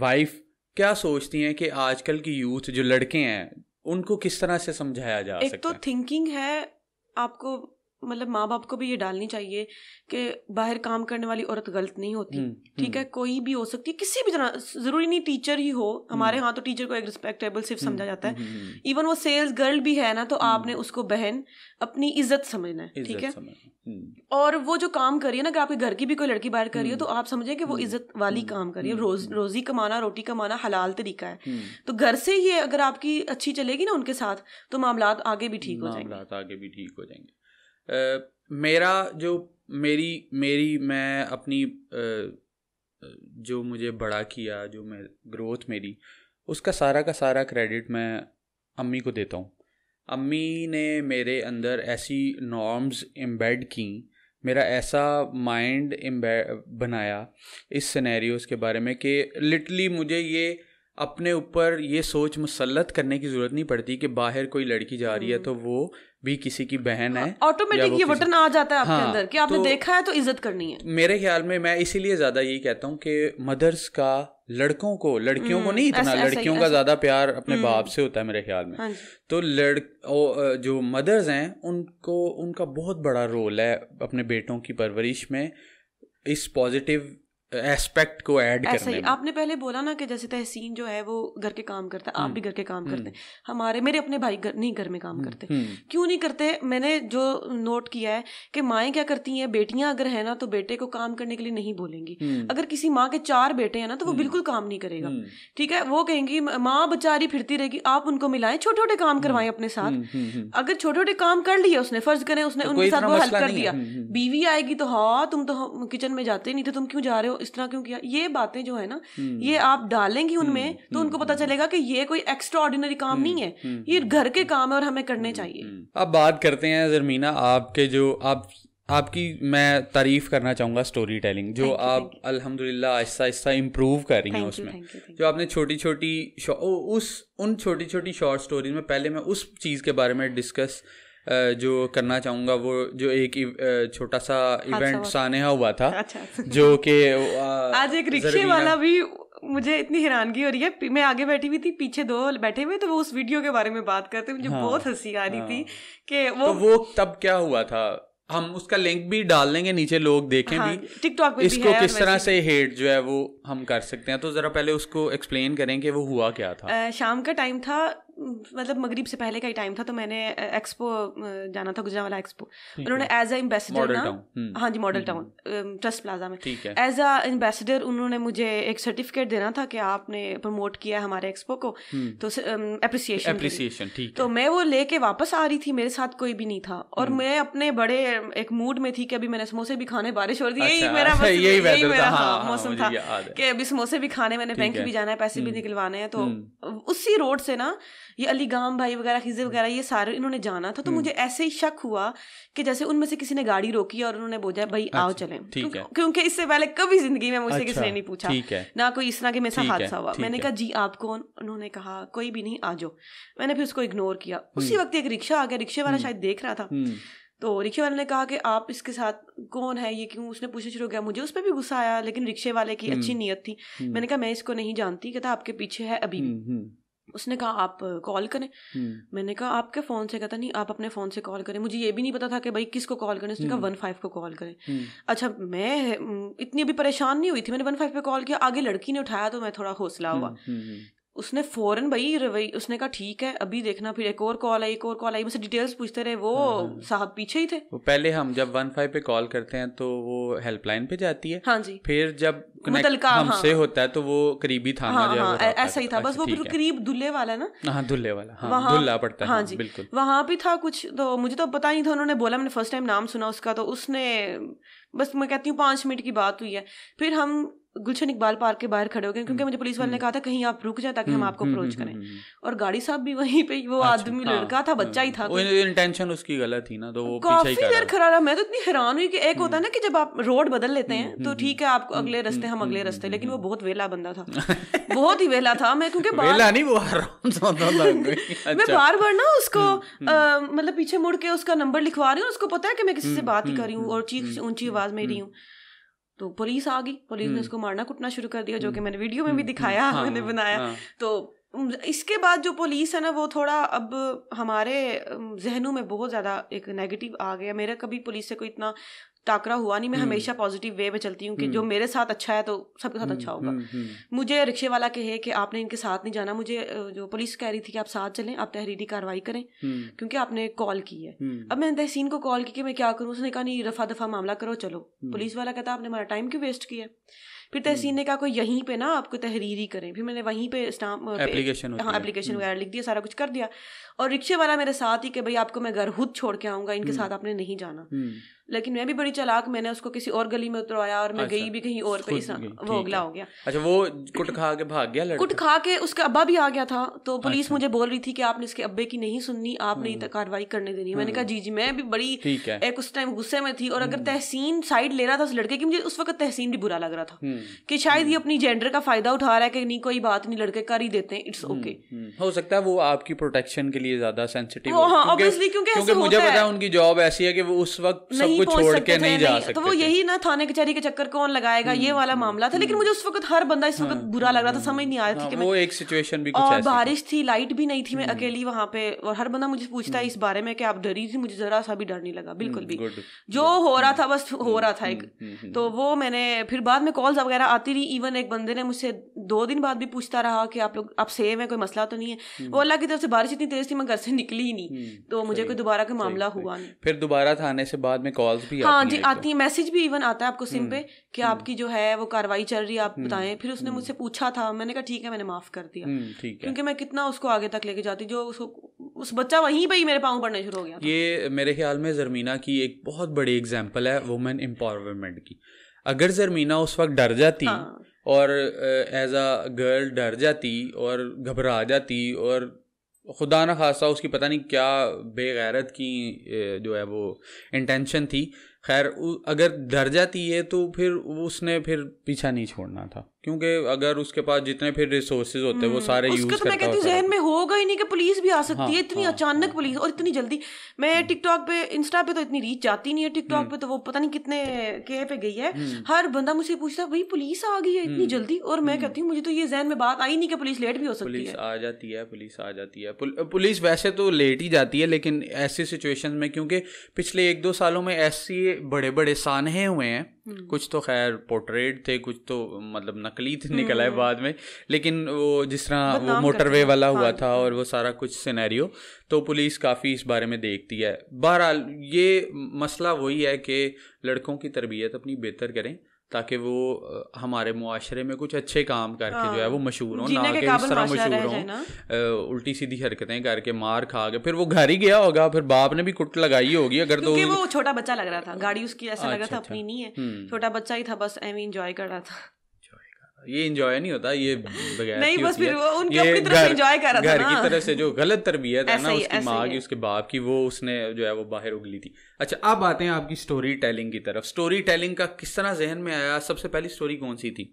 wife क्या सोचती हैं कि आजकल की यूथ जो लड़के हैं उनको किस तरह से समझाया जा सकता है? एक तो थिंकिंग है आपको, मतलब माँ बाप को भी ये डालनी चाहिए कि बाहर काम करने वाली औरत गलत नहीं होती, ठीक है, कोई भी हो सकती है, किसी भी तरह, जरूरी नहीं टीचर ही हो। हमारे यहाँ तो टीचर को एक रिस्पेक्टेबल सिर्फ समझा जाता है, इवन वो सेल्स गर्ल भी है ना, तो आपने उसको बहन अपनी इज्जत समझना है, ठीक है। और वो जो काम करिए ना, कि आपके घर की भी कोई लड़की बाहर करिए तो आप समझे कि वो इज्जत वाली काम करिए, रोजी कमाना, रोटी कमाना हलाल तरीका है। तो घर से ये अगर आपकी अच्छी चलेगी ना उनके साथ, तो मामलात आगे भी ठीक हो जाएंगे, मामलात आगे भी ठीक हो जाएंगे। मेरा जो मेरी मैं अपनी जो मुझे बड़ा किया, जो मैं ग्रोथ मेरी, उसका सारा का सारा क्रेडिट मैं अम्मी को देता हूँ। अम्मी ने मेरे अंदर ऐसी नॉर्म्स एम्बेड की, मेरा ऐसा माइंड बनाया इस सिनेरियोस के बारे में कि लिटरली मुझे ये अपने ऊपर ये सोच मुसल्लत करने की ज़रूरत नहीं पड़ती कि बाहर कोई लड़की जा रही है तो वो भी किसी की बहन है। ऑटोमेटिक ये बटन आ जाता है आपके अंदर कि आपने तो देखा है तो इज्जत करनी है। मेरे ख्याल में मैं इसीलिए ज़्यादा यही कहता हूँ कि मदर्स का लड़कों को, लड़कियों को नहीं इतना, लड़कियों का ज़्यादा प्यार अपने बाप से होता है मेरे ख्याल में। तो जो मदर्स हैं उनको, उनका बहुत बड़ा रोल है अपने बेटों की परवरिश में, इस पॉजिटिव एस्पेक्ट को ऐड करने में। आपने पहले बोला ना कि जैसे तहसीन जो है वो घर के काम करता है, आप भी घर के काम करते हैं। हमारे मेरे अपने भाई नहीं घर में काम करते, क्यों नहीं करते? मैंने जो नोट किया है कि माएँ क्या करती हैं, बेटियां अगर है ना तो बेटे को काम करने के लिए नहीं बोलेंगी। अगर किसी माँ के 4 बेटे हैं ना तो वो बिल्कुल काम नहीं करेगा, ठीक है, वो कहेंगी माँ बेचारी फिरती रहेगी। आप उनको मिलाएं, छोटे छोटे काम करवाएं अपने साथ। अगर छोटे छोटे काम कर लिए उसने, फर्ज करें उसने उनके साथ वो हेल्प कर दिया, बीवी आएगी तो हाँ तुम तो किचन में जाते नहीं थे, तुम क्यों जा रहे हो, इस तरह क्यों किया। ये बातें जो है ना ये आप डालेंगी उनमें तो उनको पता चलेगा कि ये कोई एक्स्ट्रा ऑर्डिनरी काम नहीं है, ये घर के काम है और हमें करने चाहिए। अब बात करते हैं ज़रमीना, आपके जो आपकी मैं तारीफ करना चाहूँगा स्टोरी टेलिंग, जो आप अल्हम्दुलिल्लाह आहिस्ता आहिस्ता इम्प्रूव कर रही हैं उसमें। जो आपने छोटी छोटी उन छोटी छोटी शॉर्ट स्टोरीज में, पहले मैं उस चीज़ के बारे में डिस्कस जो करना चाहूँगा वो जो एक छोटा सा इवेंट सानेहा हुआ था। अच्छा। जो कि आज एक रिक्शे वाला भी, मुझे इतनी हैरानगी हो रही है, मैं आगे बैठी हुई थी, पीछे दो बैठे हुए, तो वो उस वीडियो के बारे में बात करते, मुझे बहुत हंसी आ रही थी कि वो तो वो तब क्या हुआ था। हम उसका लिंक भी डाल लेंगे नीचे, लोग देखें भी टिकटॉक पे इसको किस तरह से हेट जो है वो हम कर सकते हैं। तो जरा पहले उसको एक्सप्लेन करें कि वो हुआ क्या था। शाम का टाइम था, मतलब मगरिब से पहले का ही टाइम था। तो मैंने एक्सपो जाना था, गुजरांवाला एक्सपो, उन्होंने एज अ एम्बेसडर ना, हाँ जी, मॉडल टाउन ट्रस्ट प्लाजा में एज अ एम्बेसडर उन्होंने मुझे एक सर्टिफिकेट देना था कि आपने प्रमोट किया हमारे एक्सपो को, तो एप्रिसिएशन। तो मैं वो लेके वापस आ रही थी, मेरे साथ कोई भी नहीं था, और मैं अपने बड़े एक मूड में थी कि अभी मैंने समोसे भी खाने, बारिश हो रही थी, यही मेरा मौसम था कि अभी समोसे भी खाने, मैंने बैंक भी जाना है, पैसे भी निकलवाने हैं। तो उसी रोड से ना ये अलीगाम भाई वगैरह, खिजे वगैरह, ये सारे इन्होंने जाना था। तो मुझे ऐसे ही शक हुआ कि जैसे उनमें से किसी ने गाड़ी रोकी और उन्होंने बोला भाई आओ चलें, क्योंकि इससे पहले कभी जिंदगी में मुझसे किसी ने नहीं पूछा ना कोई इस तरह के मेरे साथ हादसा हुआ। मैंने कहा जी आप कौन, उन्होंने कहा कोई भी नहीं, आ जाओ। मैंने फिर उसको इग्नोर किया। उसी वक्त एक रिक्शा आ गया, रिक्शे वाला शायद देख रहा था, तो रिक्शे वाले ने कहा कि आप इसके साथ कौन है, ये क्यों, उसने पूछना शुरू किया। मुझे उस पर भी गुस्सा आया, लेकिन रिक्शे वाले की अच्छी नीयत थी। मैंने कहा मैं इसको नहीं जानती, कहता आपके पीछे है अभी। उसने कहा आप कॉल करें। मैंने कहा आपके फ़ोन से, कहता नहीं आप अपने फ़ोन से कॉल करें। मुझे ये भी नहीं पता था कि भाई किसको कॉल करें। उसने कहा 15 को कॉल करें। अच्छा, मैं इतनी अभी परेशान नहीं हुई थी, मैंने 15 पे कॉल किया, आगे लड़की ने उठाया तो मैं थोड़ा हौसला हुआ। उसने फ़ौरन भाई उसने कहा ठीक है अभी देखना। फिर एक और कॉल आई, एक और कॉल आई, मुझसे डिटेल्स पूछते रहे। वो साहब पीछे ही थे। पहले हम जब 15 पे कॉल करते हैं तो वो हेल्पलाइन पे जाती है। हाँ जी। फिर जब मुतलका हमसे होता है तो वो करीबी थाना जो है ऐसा ही था। बस वो फिर करीब दुल्ले वाला ना, हाँ दुल्ले वाला, हाँ दुल्ला पड़ता है, हाँ जी बिल्कुल, वहाँ भी था कुछ। तो मुझे तो पता नहीं था, उन्होंने बोला, मैंने फर्स्ट टाइम नाम सुना उसका। तो उसने बस, मैं कहती हूँ 5 मिनट की बात हुई है। फिर हम गुलशन इकबाल पार्क के बाहर खड़े हो गए, क्योंकि मुझे पुलिस वाले ने कहा था कहीं आप रुक जाए ताकि हम आपको अप्रोच करें। और गाड़ी साहब भी वहीं पे, वो आदमी लड़का था, बच्चा ही था, इंटेंशन उसकी गलत थी ना, तो वो काफी देर खड़ा रहा। मैं तो इतनी हैरान हुई कि एक होता है ना कि जब आप रोड बदल लेते हैं तो ठीक है आपको अगले रास्ते, हम अगले रास्ते, लेकिन वो बहुत वेला बंदा था, बहुत ही वेला था। मैं क्योंकि मैं बार बार ना उसको मतलब पीछे मुड़ के उसका नंबर लिखवा रही हूँ, उसको पता है कि मैं किसी से बात ही कर रही हूँ और चीख ऊंची आवाज में रही हूँ। तो पुलिस आ गई, पुलिस ने उसको मारना कुटना शुरू कर दिया, जो कि मैंने वीडियो में भी दिखाया, मैंने बनाया। तो इसके बाद जो पुलिस है ना वो थोड़ा अब हमारे जहनों में बहुत ज़्यादा एक नेगेटिव आ गया। मेरा कभी पुलिस से कोई इतना टाकरा हुआ नहीं, मैं हमेशा पॉजिटिव वे में चलती हूँ कि जो मेरे साथ अच्छा है तो सबके साथ अच्छा होगा। मुझे रिक्शे वाला कहे कि आपने इनके साथ नहीं जाना, मुझे जो पुलिस कह रही थी कि आप साथ चलें, आप तहरीरी कार्रवाई करें क्योंकि आपने कॉल की है। अब मैंने तहसीन को कॉल की कि मैं क्या करूँ, उसने कहा नहीं रफा दफा मामला करो चलो। पुलिस वाला कहता आपने हमारा टाइम क्यों वेस्ट किया। फिर तहसीन ने कहा कोई यहीं पे ना आपको तहरीरी करें। फिर मैंने वहीं पे स्टाम्प एप्लीकेशन वगैरह लिख दिया, सारा कुछ कर दिया। और रिक्शे वाला मेरे साथ ही कि भाई आपको मैं घर खुद छोड़ के आऊँगा, इनके साथ आपने नहीं जाना। लेकिन मैं भी बड़ी चालाक, मैंने उसको किसी और गली में उतरवाया और मैं गई भी कहीं और पे, वो अगला हो गया। अच्छा, वो कुट खा के भाग गया, कुट खा के उसका अब्बा भी आ गया था। तो पुलिस मुझे बोल रही थी कि आपने इसके अब्बे की नहीं सुननी, आपने कार्रवाई करने देनी। मैंने कहा जी जी, मैं भी बड़ी एक उस टाइम गुस्से में थी। और अगर तहसीन साइड ले रहा था उस लड़के की, मुझे उस वक्त तहसीन भी बुरा लग रहा था कि शायद ये अपनी जेंडर का फायदा उठा रहा है कि नहीं कोई बात नहीं, लड़के कर ही देते हैं, इट्स ओके। हो सकता है वो आपकी प्रोटेक्शन के लिए ज्यादा सेंसिटिव हो, ऑब्वियसली, क्योंकि मुझे पता है उनकी जॉब ऐसी है कि वो उस वक्त सब कुछ छोड़ के नहीं जा सकते। तो वो यही ना थाने कचहरी के चक्कर कौन लगाएगा, ये वाला मामला था। लेकिन मुझे उस वक्त हर बंदा इस वक्त बुरा लग रहा था, समझ नहीं आ रहा था। वो एक सिचुएशन भी कुछ ऐसी, और बारिश थी, लाइट भी नहीं थी, मैं अकेली वहां पे, और हर बंदा मुझे पूछता है इस बारे में कि आप डरी थी, मुझे जरा सा भी डर नहीं लगा, बिल्कुल भी। जो हो रहा था बस हो रहा था एक। तो वो मैंने फिर बाद में कॉल्स वगैरह आती रही। इवन एक बंदे ने मुझसे 2 दिन बाद भी पूछता रहा कि आप लोग आप सेफ हैं, कोई मसला तो नहीं है। वो अल्लाह की तरफ से बारिश इतनी तेज थी, मैं घर से निकली ही नहीं, तो मुझे कोई दोबारा का मामला हुआ नहीं। फिर दोबारा थाने से बाद में कॉल्स भी हाँ जी आती है, मैसेज भी इवन आता है आपको सिम पे कि आपकी जो है वो कार्रवाई चल रही है, आप बताएं। फिर उसने मुझसे पूछा था, मैंने कहा ठीक है, मैंने माफ कर दिया, क्योंकि मैं कितना उसको आगे तक लेके जाती, जो उस बच्चा वहीं पे ही मेरे पाँव पड़ने शुरू हो गया। ये मेरे ख्याल में जर्मीना की एक बहुत बड़ी एग्जाम्पल है वुमेन एम्पावरमेंट की। अगर जर्मीना उस वक्त डर जाती और एज अ गर्ल डर जाती और घबरा जाती, और खुदा न खासा उसकी पता नहीं क्या बेगैरत की जो है वो इंटेंशन थी, खैर अगर डर जाती है तो फिर उसने फिर पीछा नहीं छोड़ना था, क्योंकि अगर उसके पास जितने फिर रिसोर्सेज होते हैं वो सारे यूज करता है। उसका तो जहन में होगा ही नहीं कि पुलिस भी आ सकती है। इतनी अचानक पुलिस और इतनी जल्दी। मैं टिकटॉक पे, इंस्टा पे तो इतनी रीच जाती नहीं है, टिकटॉक पे तो वो पता नहीं कितने के पे गई है। हर बंदा मुझसे पूछता है भाई पुलिस आ गई है इतनी जल्दी, और मैं कहती हूँ मुझे तो ये जहन में बात आई नहीं कि पुलिस लेट भी हो सकती है। पुलिस आ जाती है। पुलिस वैसे तो लेट ही जाती है, लेकिन ऐसी सिचुएशन में क्योंकि पिछले 1-2 सालों में ऐसी बड़े बड़े सानहे हुए हैं, कुछ तो खैर पोर्ट्रेट थे, कुछ तो मतलब नकली निकला है बाद में, लेकिन वो जिस तरह वो मोटरवे वाला हुआ था और वो सारा कुछ सिनेरियो, तो पुलिस काफ़ी इस बारे में देखती है। बहरहाल ये मसला वही है कि लड़कों की तरबियत अपनी बेहतर करें ताकि वो हमारे मुआशरे में कुछ अच्छे काम करके जो है वो मशहूर हों, ना कि इस तरह मशहूर हों उल्टी सीधी हरकतें करके मार खा के। फिर वो घर ही गया होगा, फिर बाप ने भी कुट लगाई होगी। अगर तो वो छोटा बच्चा लग रहा था, गाड़ी उसकी ऐसा लग रहा था अपनी नहीं है, छोटा बच्चा ही था, बस एवं एंजॉय कर रहा था। ये इंजॉय नहीं होता, ये बगैर नहीं, बस फिर वो उनके अपनी तरफ इंजॉय कर रहा था ना, घर की तरह से जो गलत तरबियत है ना उसकी माँ की, उसके बाप की, वो उसने जो है वो बाहर उगली थी। अच्छा, अब आते हैं आपकी स्टोरी टेलिंग की तरफ। स्टोरी टेलिंग का किस तरह जहन में आया? सबसे पहली स्टोरी कौन सी थी?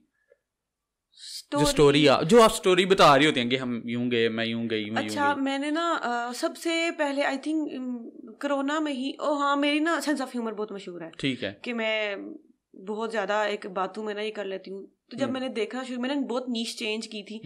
जो आप स्टोरी बता रही होती हैं कि हम यूं गए, मैं यूं गई। अच्छा, मैंने ना सबसे पहले आई थिंक कोरोना में ही, ओ हाँ, मेरी ना सेंस ऑफ ह्यूमर बहुत मशहूर है, ठीक है, कि मैं बहुत ज्यादा एक बातों में ना ये कर लेती हूँ। तो जब मैंने देखा शुरू, मैंने बहुत नीश चेंज की थी,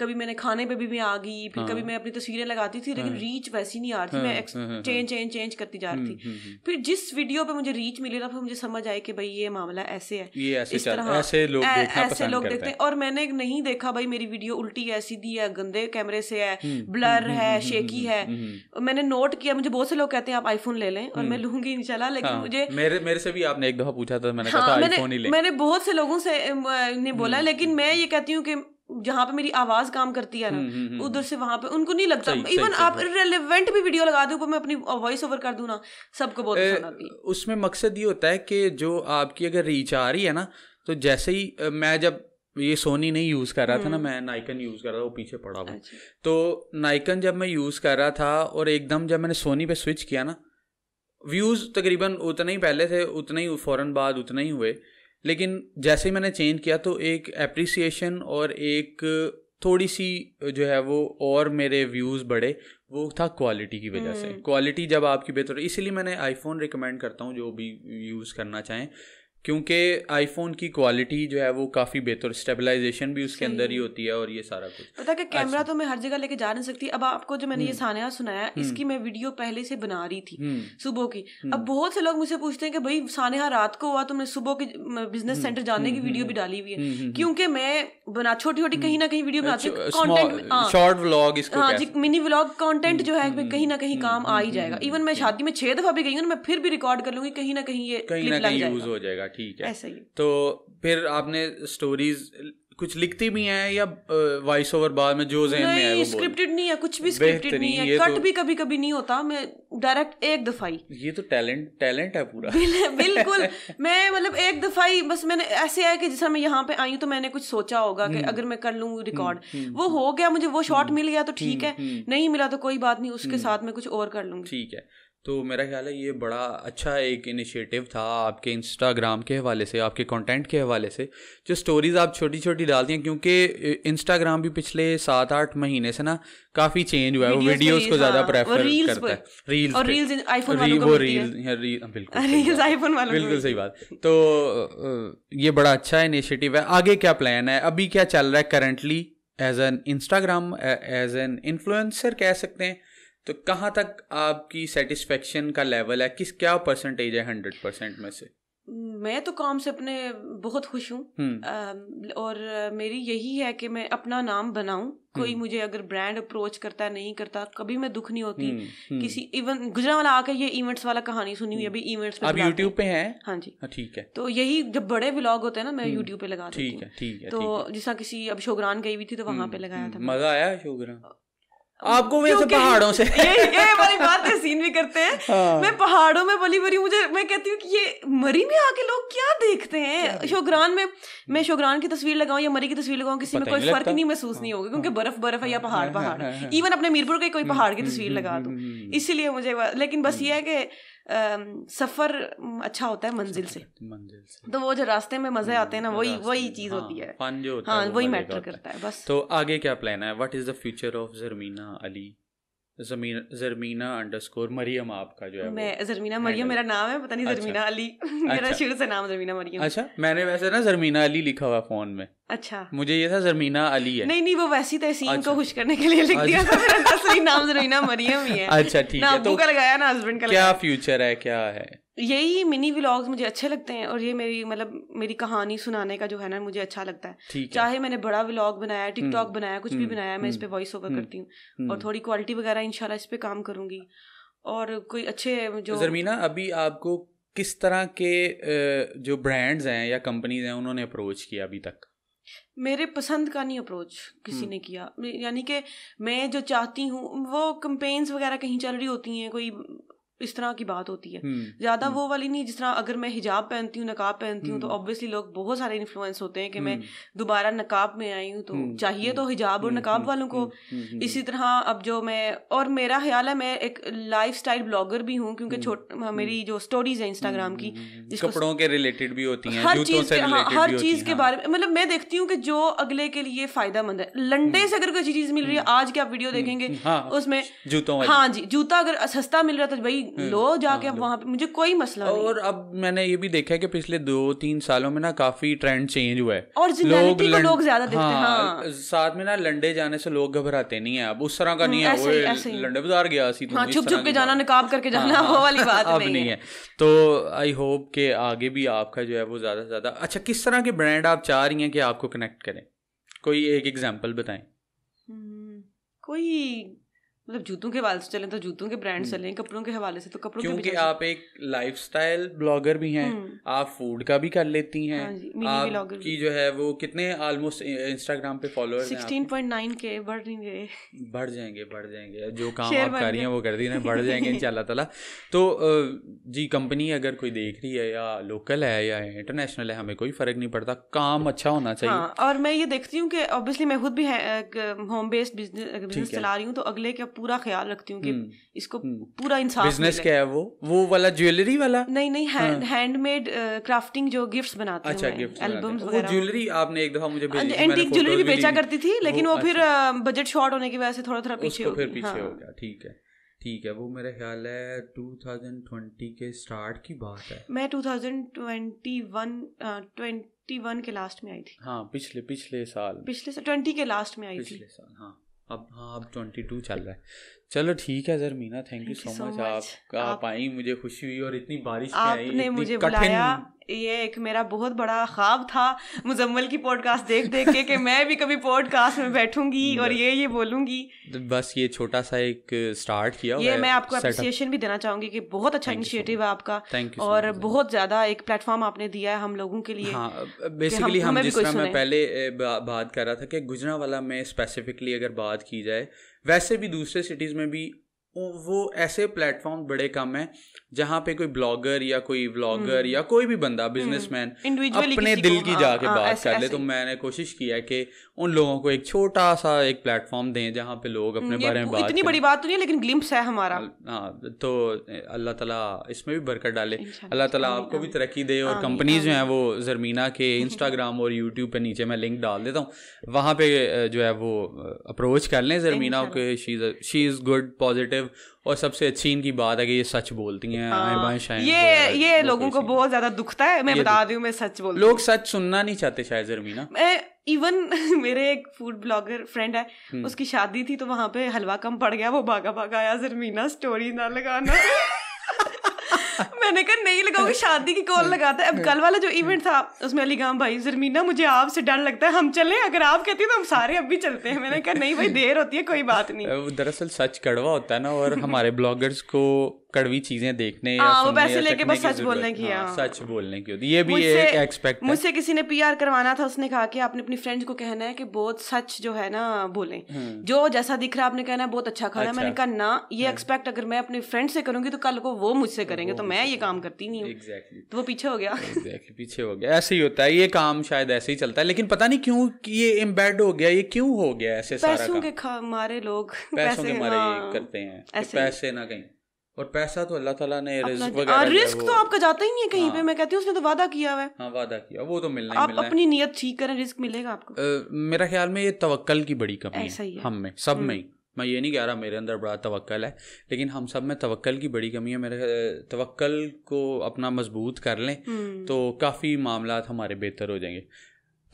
कभी मैंने खाने पे भी आ गई, फिर कभी मैं अपनी तस्वीरें लगाती थी, लेकिन रीच वैसी नहीं आ रही थी। मैं चेंज करती जा रही थी। फिर जिस वीडियो पे मुझे रीच मिली ना, फिर मुझे समझ आई कि भाई ये मामला ऐसे है, इस तरह ऐसे लोग देखते हैं। और मैंने नहीं देखा भाई मेरी वीडियो उल्टी है, सीधी है, गंदे कैमरे से है, ब्लर है, शेकी है। मैंने नोट किया, मुझे बहुत से लोग कहते हैं आप आईफोन ले लें, और मैं लूंगी इंशाल्लाह, लेकिन मुझे मेरे से भी आपने एक दफा पूछा था, मैंने कहा आईफोन ही ले। मैंने बहुत से लोगों से बोला, लेकिन मैं ये कहती हूँ कि जहाँ पे मेरी आवाज काम करती है ना, उधर से वहां पे उनको नहीं लगता। इवन आप रेलेवेंट भी वीडियो लगा दो, मैं अपनी वॉइस ओवर कर दूं ना, सबको बहुत पसंद आती है। उसमें मकसद ये होता है कि जो आपकी अगर रीच आ रही है ना, तो जैसे ही मैं जब ये सोनी नहीं यूज कर रहा था ना, मैं नाइकन यूज कर रहा था, वो पीछे पड़ा हुआ, तो नाइकन जब मैं यूज कर रहा था और एकदम जब मैंने सोनी पे स्विच किया ना, व्यूज तकरीबन उतने ही पहले थे, उतने ही फौरन बाद उतने ही हुए, लेकिन जैसे ही मैंने चेंज किया तो एक एप्रिसिएशन और एक थोड़ी सी जो है वो और मेरे व्यूज़ बढ़े, वो था क्वालिटी की वजह से। क्वालिटी जब आपकी बेहतर, इसीलिए मैंने आईफोन रिकमेंड करता हूँ जो भी यूज़ करना चाहें, क्योंकि आईफोन की क्वालिटी जो है वो काफ़ी बेहतर, स्टेबलाइजेशन भी उसके अंदर ही होती है और ये सारा कुछ। पता कि कैमरा तो मैं हर जगह लेके जा नहीं सकती। अब आपको जो मैंने ये सानहा सुनाया, इसकी मैं वीडियो पहले से बना रही थी सुबह की। अब बहुत से लोग मुझसे पूछते हैं कि भाई सानहा रात को हुआ, तुमने सुबह की बिजनेस सेंटर जाने की वीडियो भी डाली हुई है, क्योंकि मैं बना छोटी छोटी कहीं ना कहीं वीडियो बनाती हूँ, कंटेंट शॉर्ट व्लॉग, हाँ जी, मिनी व्लॉग कंटेंट जो है कहीं ना कहीं काम आ ही जाएगा। इवन मैं शादी में 6 दफा भी गई हूँ, मैं फिर भी रिकॉर्ड कर लूंगी, कहीं ना कहीं ये यूज हो जाएगा। ठीक है, ऐसा ही। तो फिर आपने स्टोरीज कुछ लिखती भी हैं या वॉइस ओवर बाद में जो ज़हन में आए वो स्क्रिप्टेड नहीं है, कुछ भी स्क्रिप्टेड नहीं है, कट भी कभी-कभी नहीं होता, मैं डायरेक्ट एक दफाई। ये तो टैलेंट है पूरा। बिल्कुल मैं मतलब एक दफाई बस, मैंने ऐसे है कि जैसे मैं यहाँ पे आई हूँ तो मैंने कुछ सोचा होगा कि अगर मैं कर लूँ रिकॉर्ड, वो हो गया, मुझे वो शॉट मिल गया तो ठीक है, नहीं मिला तो कोई बात नहीं, उसके साथ मैं कुछ और कर लूँगी। ठीक है, तो मेरा ख्याल है ये बड़ा अच्छा एक इनिशिएटिव था आपके इंस्टाग्राम के हवाले से, आपके कंटेंट के हवाले से, जो स्टोरीज़ आप छोटी छोटी डालती हैं, क्योंकि इंस्टाग्राम भी पिछले 7-8 महीने से ना काफ़ी चेंज हुआ है, वो वीडियोस को ज़्यादा प्रेफर करता है, रील्स, और रील्स आईफोन वालों को मिलती है, रील्स आईफोन वालों को, बिल्कुल सही बात। तो ये बड़ा अच्छा इनिशिएटिव है। आगे क्या प्लान है, अभी क्या चल रहा है currently as an इंस्टाग्राम, as an influencer कह सकते हैं, तो कहाँ तक आपकी सेटिस्फेक्शन का लेवल है, क्या परसेंटेज है 100% में से? मैं तो काम से अपने बहुत खुश हूँ, और मेरी यही है कि मैं अपना नाम बनाऊं। कोई मुझे अगर ब्रांड अप्रोच करता है, नहीं करता, कभी मैं दुख नहीं होती किसी। इवन गुजरांवाला आके ये इवेंट्स वाला कहानी सुनी हुई, अभी इवेंट्स में आप YouTube पे हैं? हाँ जी, ठीक है। तो यही जब बड़े व्लॉग होते हैं ना, मैं YouTube पे लगा देती हूं। ठीक है, तो जैसा किसी, अब शोगरान गई हुई थी तो वहां पे लगाया था, मजा आया। शोगरान आपको वैसे पहाड़ों से ये वाली बात है, सीन भी करते हैं। मैं पहाड़ों में पली बड़ी, मुझे, मैं कहती हूँ कि ये मरी में आके लोग क्या देखते हैं। शोगरान में मैं शोगरान की तस्वीर लगाऊं या मरी की तस्वीर लगाऊं, किसी में कोई फर्क नहीं महसूस नहीं होगा, क्योंकि बर्फ है या पहाड़। इवन अपने मीरपुर के कोई पहाड़ की तस्वीर लगा दूं, इसीलिए मुझे। लेकिन बस ये है कि सफर अच्छा होता है मंजिल से। तो वो जो रास्ते में मजे आते हैं ना, वही चीज होती है, फन जो होता है, वही मैटर करता है बस। तो आगे क्या प्लान है? What is the future of Zarmina Ali? Zarmina _ Maryam आपका जो है, मैं ज़रमीना मरियम मेरा नाम है, पता नहीं ज़रमीना अली मेरा शुरू से नाम ज़रमीना मरियम। अच्छा, मैंने वैसे ना ज़रमीना अली लिखा हुआ फोन में। अच्छा, मुझे ये था ज़रमीना अली है। नहीं, वो वैसी तहसीन को खुश करने के लिए लिख दिया था, मेरा असली नाम ज़रमीना मरियम ही है। अच्छा ठीक है, तो लगाया ना हस्बैंड का। क्या फ्यूचर है, क्या है? यही मिनी व्लॉग्स मुझे अच्छे लगते हैं, और ये मेरी कहानी सुनाने का जो है ना, मुझे अच्छा लगता है। चाहे मैंने बड़ा व्लॉग बनाया, टिकटॉक बनाया, कुछ भी बनाया, मैं इस पे वॉइस ओवर करती हूँ, और थोड़ी क्वालिटी वगैरह इंशाल्लाह इस पे काम करूंगी। और कोई अच्छे जो ज़रमीना, अभी आपको किस तरह के जो ब्रांड्स हैं या कंपनीज हैं उन्होंने अप्रोच किया अभी तक? मेरे पसंद का नहीं अप्रोच किसी ने किया, यानी कि मैं जो चाहती हूँ वो कैंपेन्स वगैरह कहीं चल रही होती हैं, कोई इस तरह की बात होती है, ज्यादा वो वाली नहीं। जिस तरह अगर मैं हिजाब पहनती हूँ, नकाब पहनती हूँ, तो ऑब्वियसली लोग बहुत सारे इन्फ्लुएंस होते हैं कि मैं दोबारा नकाब में आई हूँ, तो चाहिए तो हिजाब और नकाब वालों को। इसी तरह अब जो मैं, और मेरा ख्याल है मैं एक लाइफस्टाइल ब्लॉगर भी हूँ, क्योंकि मेरी जो स्टोरीज है इंस्टाग्राम की, कपड़ों के रिलेटेड भी होती हैं, हर चीज के बारे में। मतलब मैं देखती हूँ कि जो अगले के लिए फायदेमंद है, लंडे से अगर कोई चीज मिल रही है आज, क्या आप वीडियो देखेंगे उसमें जूतों, हाँ जी, जूता अगर सस्ता मिल रहा था भाई लो जाके, अब वहाँ पे मुझे कोई मसला नहीं। और अब मैंने ये भी देखा है कि पिछले 2-3 सालों में ना काफी ट्रेंड चेंज हुआ है, ओरिजिनलिटी को लोग ज्यादा देखते हैं। हाँ, साथ में ना लंडे जाने से लोग घबराते नहीं है, अब उस तरह का नहीं है, वो लंडे बाजार गया सी, छुप के जाना, नकाब करके जाना, वो वाली बात नहीं है। तो आई होप के आगे भी आपका जो है वो ज्यादा से ज्यादा। अच्छा, किस तरह के ब्रांड आप चाह रही हैं कि आपको कनेक्ट करें? कोई एक एग्जाम्पल बताएं। कोई मतलब जूतों के हवाले से चलें तो जूतों के ब्रांड चलें, कपड़ों के हवाले से तो कपड़ों के, क्योंकि आप एक लाइफस्टाइल ब्लॉगर भी हैं, आप फूड का भी कर लेती हैं। हाँ जी, मिनी ब्लॉगर की जो है वो कितने ऑलमोस्ट इंस्टाग्राम पे फॉलोअर्स हैं? 16.9 के बढ़ जाएंगे। जो काम आप कर रही हैं वो कर दी ना, बढ़ जाएंगे इंशाल्लाह ताला। तो जी, कंपनी अगर कोई देख रही है या लोकल है या इंटरनेशनल है, हमें कोई फर्क नहीं पड़ता, काम अच्छा होना चाहिए। और मैं ये देखती हूँ कि ऑब्वियसली मैं खुद भी होम बेस्ड बिजनेस चला रही हूँ, तो अगले के पूरा ख्याल रखती हूँ कि इसको पूरा इंसाफ। बिजनेस क्या है वो वाला ज्वेलरी वाला नहीं, हैंडमेड क्राफ्टिंग जो गिफ्ट्स बनाते हैं। अच्छा, गिफ्ट्स, एल्बम्स वगैरह। वो ज्वेलरी आपने एक दफा मुझे भेजी, एंटीक ज्वेलरी भी बेचा करती थी, लेकिन वो फिर बजट शॉर्ट होने की वजह से थोड़ा पीछे हो गया। ठीक है, वो मेरा ख्याल है 2020 के स्टार्ट की बात है। मैं 2021 के लास्ट में आई थी। हाँ, पिछले साल 20 के लास्ट में आई थी, पिछले साल। हाँ, अब 22 चल रहा है। चलो ठीक है Zarmina, thank you so much, आप आई, मुझे खुशी हुई, और इतनी बारिश में आई, आपने मुझे बुलाया, ये एक मेरा बहुत बड़ा ख्वाब था मुजम्मल की पॉडकास्ट देख के, कि मैं भी कभी पॉडकास्ट में बैठूंगी और ये बोलूंगी। बस ये छोटा सा एक स्टार्ट किया, ये मैं आपको अप्रिसिएशन भी देना चाहूंगी कि बहुत अच्छा इनिशिएटिव है आपका, और बहुत ज्यादा एक प्लेटफॉर्म आपने दिया है हम लोगों के लिए। बेसिकली हम जिस तरह मैं पहले बात कर रहा था कि गुजरांवाला में स्पेसिफिकली अगर बात की जाए, वैसे भी दूसरे सिटीज़ में भी वो ऐसे प्लेटफॉर्म बड़े कम हैं जहाँ पे कोई ब्लॉगर या कोई व्लॉगर या कोई भी बंदा, बिजनेसमैन, अपने दिल की जाके बात कर ले। तो मैंने कोशिश किया कि उन लोगों को एक छोटा सा एक प्लेटफॉर्म दें जहाँ पे लोग अपने बारे में बात, इतनी बड़ी बात तो नहीं है लेकिन ग्लिम्प्स है हमारा। हाँ, तो अल्लाह ताला इसमें भी बरकत डाले, अल्लाह ताला आपको भी तरक्की दे, और कंपनीज जो हैं वो ज़रमीना के इंस्टाग्राम और यूट्यूब पे नीचे मैं लिंक डाल देता हूँ, वहाँ पे जो है वो अप्रोच कर लें ज़रमीना के। शी इज़ गुड, पॉजिटिव, और सबसे अच्छी इनकी बात है कि ये सच बोलती हैं। ये लोगों को बहुत ज्यादा दुखता है, मैं बता दूं, मैं सच बोलती हूं, लोग सच सुनना नहीं चाहते शायद ज़रमीना। मैं इवन मेरे एक फूड ब्लॉगर फ्रेंड है, उसकी शादी थी तो वहां पे हलवा कम पड़ गया, वो भागा आया, ज़रमीना स्टोरी ना लगाना। मैंने कहा नहीं लगाऊंगी, शादी की कॉल लगाता है। अब कल वाला जो इवेंट था उसमें अली गाम भाई, ज़रमीना मुझे आपसे डर लगता है, हम चलें? अगर आप कहती हैं तो हम सारे अब भी चलते हैं। मैंने कहा नहीं भाई, देर होती है, कोई बात नहीं। दरअसल सच कड़वा होता है ना, और हमारे ब्लॉगर्स को कड़वी चीजें देखने या वो पैसे लेके बस सच बोलने की होती है। ये भी एक एक्सपेक्ट है। मुझसे किसी ने पीआर करवाना था, उसने कहा कि आपने अपनी फ्रेंड्स को कहना है कि बहुत सच जो है ना बोलें, जो जैसा दिख रहा है आपने कहना है बहुत अच्छा खाना। मैंने कहा ना, ये एक्सपेक्ट अगर मैं अपने फ्रेंड से करूंगी तो कल को वो मुझसे करेंगे, तो मैं ये काम करती नहीं हूँ। एग्जैक्टली, तो वो पीछे हो गया। ऐसे ही होता है, ये काम शायद ऐसे ही चलता है, लेकिन पता नहीं क्यों ये एम्बेड हो गया, ये क्यों हो गया ऐसे, सारा पैसों के मारे लोग करते हैं, पैसे ना कहीं और पैसा तो अल्लाह ताला ने रिस्क तो आपका जाता ही नहीं है कहीं पे। मैं कहती हूँ उसने तो वादा किया हुआ है। हाँ, वादा किया, वो तो मिलना ही मिलना है। आप अपनी नियत ठीक करें, रिस्क मिलेगा आपको। मेरा ख्याल में ये तवक्कल की बड़ी कमी है हम में, सब में ही। मैं ये नहीं कह रहा मेरे अंदर बड़ा तवक्कल है, लेकिन हम सब में तवक्कल की बड़ी कमी है। मेरे तवक्कल को अपना मजबूत कर लें तो काफ़ी मामलात हमारे बेहतर हो जाएंगे।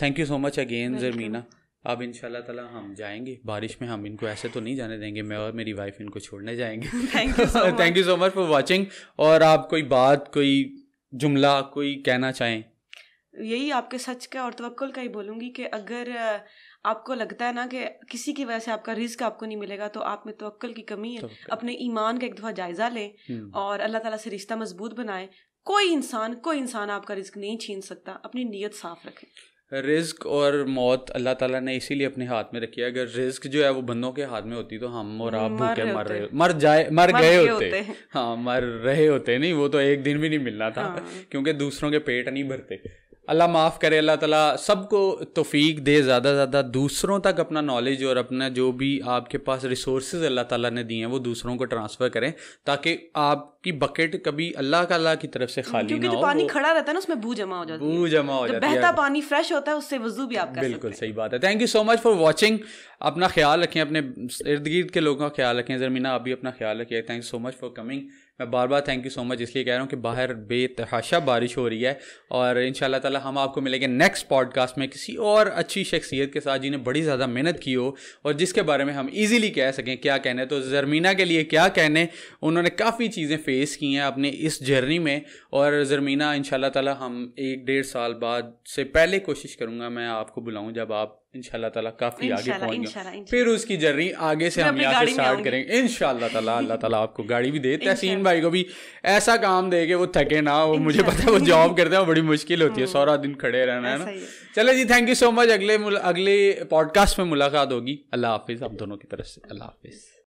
Thank you so much again Zarmina. अब इंशाल्लाह ताला हम जाएंगे, बारिश में हम इनको ऐसे तो नहीं जाने देंगे, मैं और मेरी वाइफ इनको छोड़ने जाएंगे। Thank you so much for watching. और आप कोई बात, कोई जुमला, कोई कहना चाहें? यही आपके सच का और तवक्कुल का ही बोलूँगी कि अगर आपको लगता है ना कि किसी की वजह से आपका रिस्क आपको नहीं मिलेगा तो आप में तवक्कुल की कमी है। अपने ईमान का एक दफ़ा जायज़ा लें और अल्लाह ताला से रिश्ता मजबूत बनाएं। कोई इंसान आपका रिस्क नहीं छीन सकता। अपनी नीयत साफ रखें। रिस्क और मौत अल्लाह ताला ने इसीलिए अपने हाथ में रखी है। अगर रिस्क जो है वो बंदों के हाथ में होती तो हम और आप भूखे मर गए होते। हाँ, मर रहे होते, नहीं वो तो एक दिन भी नहीं मिलना था। हाँ। क्योंकि दूसरों के पेट नहीं भरते। अल्लाह माफ़ करे, अल्लाह ताला सबको तौफीक दे, ज़्यादा से ज़्यादा दूसरों तक अपना नॉलेज और अपना जो भी आपके पास रिसोर्सेज अल्लाह ताला ने दिए हैं वो दूसरों को ट्रांसफ़र करें ताकि आपकी बकेट कभी अल्लाह की तरफ से खाली ना हो। पानी खड़ा रहता है ना, उसमें बू जमा हो जाता है। बहता पानी फ्रेश होता है, उससे वज़ू भी आप कर सकते हैं। बिल्कुल सही बात है। Thank you so much for watching. अपना ख्याल रखें, अपने इर्द गिर्द के लोगों का ख्याल रखें। ज़रमीना, आप भी अपना ख्याल रखिए। Thank you so much for coming. मैं बार बार थैंक यू सो मच इसलिए कह रहा हूँ कि बाहर बेतहाशा बारिश हो रही है। और इंशाल्लाह ताला हम आपको मिलेंगे नेक्स्ट पॉडकास्ट में किसी और अच्छी शख्सियत के साथ जिन्हें बड़ी ज़्यादा मेहनत की हो और जिसके बारे में हम इजीली कह सकें क्या कहने। तो ज़रमीना के लिए क्या कहने, उन्होंने काफ़ी चीज़ें फ़ेस की हैं अपने इस जर्नी में। और ज़रमीना, इंशाल्लाह ताला हम 1-1.5 साल बाद से पहले कोशिश करूँगा मैं आपको बुलाऊँ जब आप इंशाल्लाह ताला काफ़ी आगे पहुँचेंगे, फिर उसकी जर्नी आगे से हम यहाँ से स्टार्ट करेंगे इंशाल्लाह ताला। अल्लाह ताला आपको गाड़ी भी दे, तहसीन भाई को भी ऐसा काम दे कि वो थके ना हो। मुझे पता है वो जॉब करते हैं, बड़ी मुश्किल होती है, सारा दिन खड़े रहना है ना। चले जी, थैंक यू सो मच। अगले पॉडकास्ट में मुलाकात होगी। अल्लाह हाफिज़ आप दोनों की तरफ से। अल्लाह हाफिज़।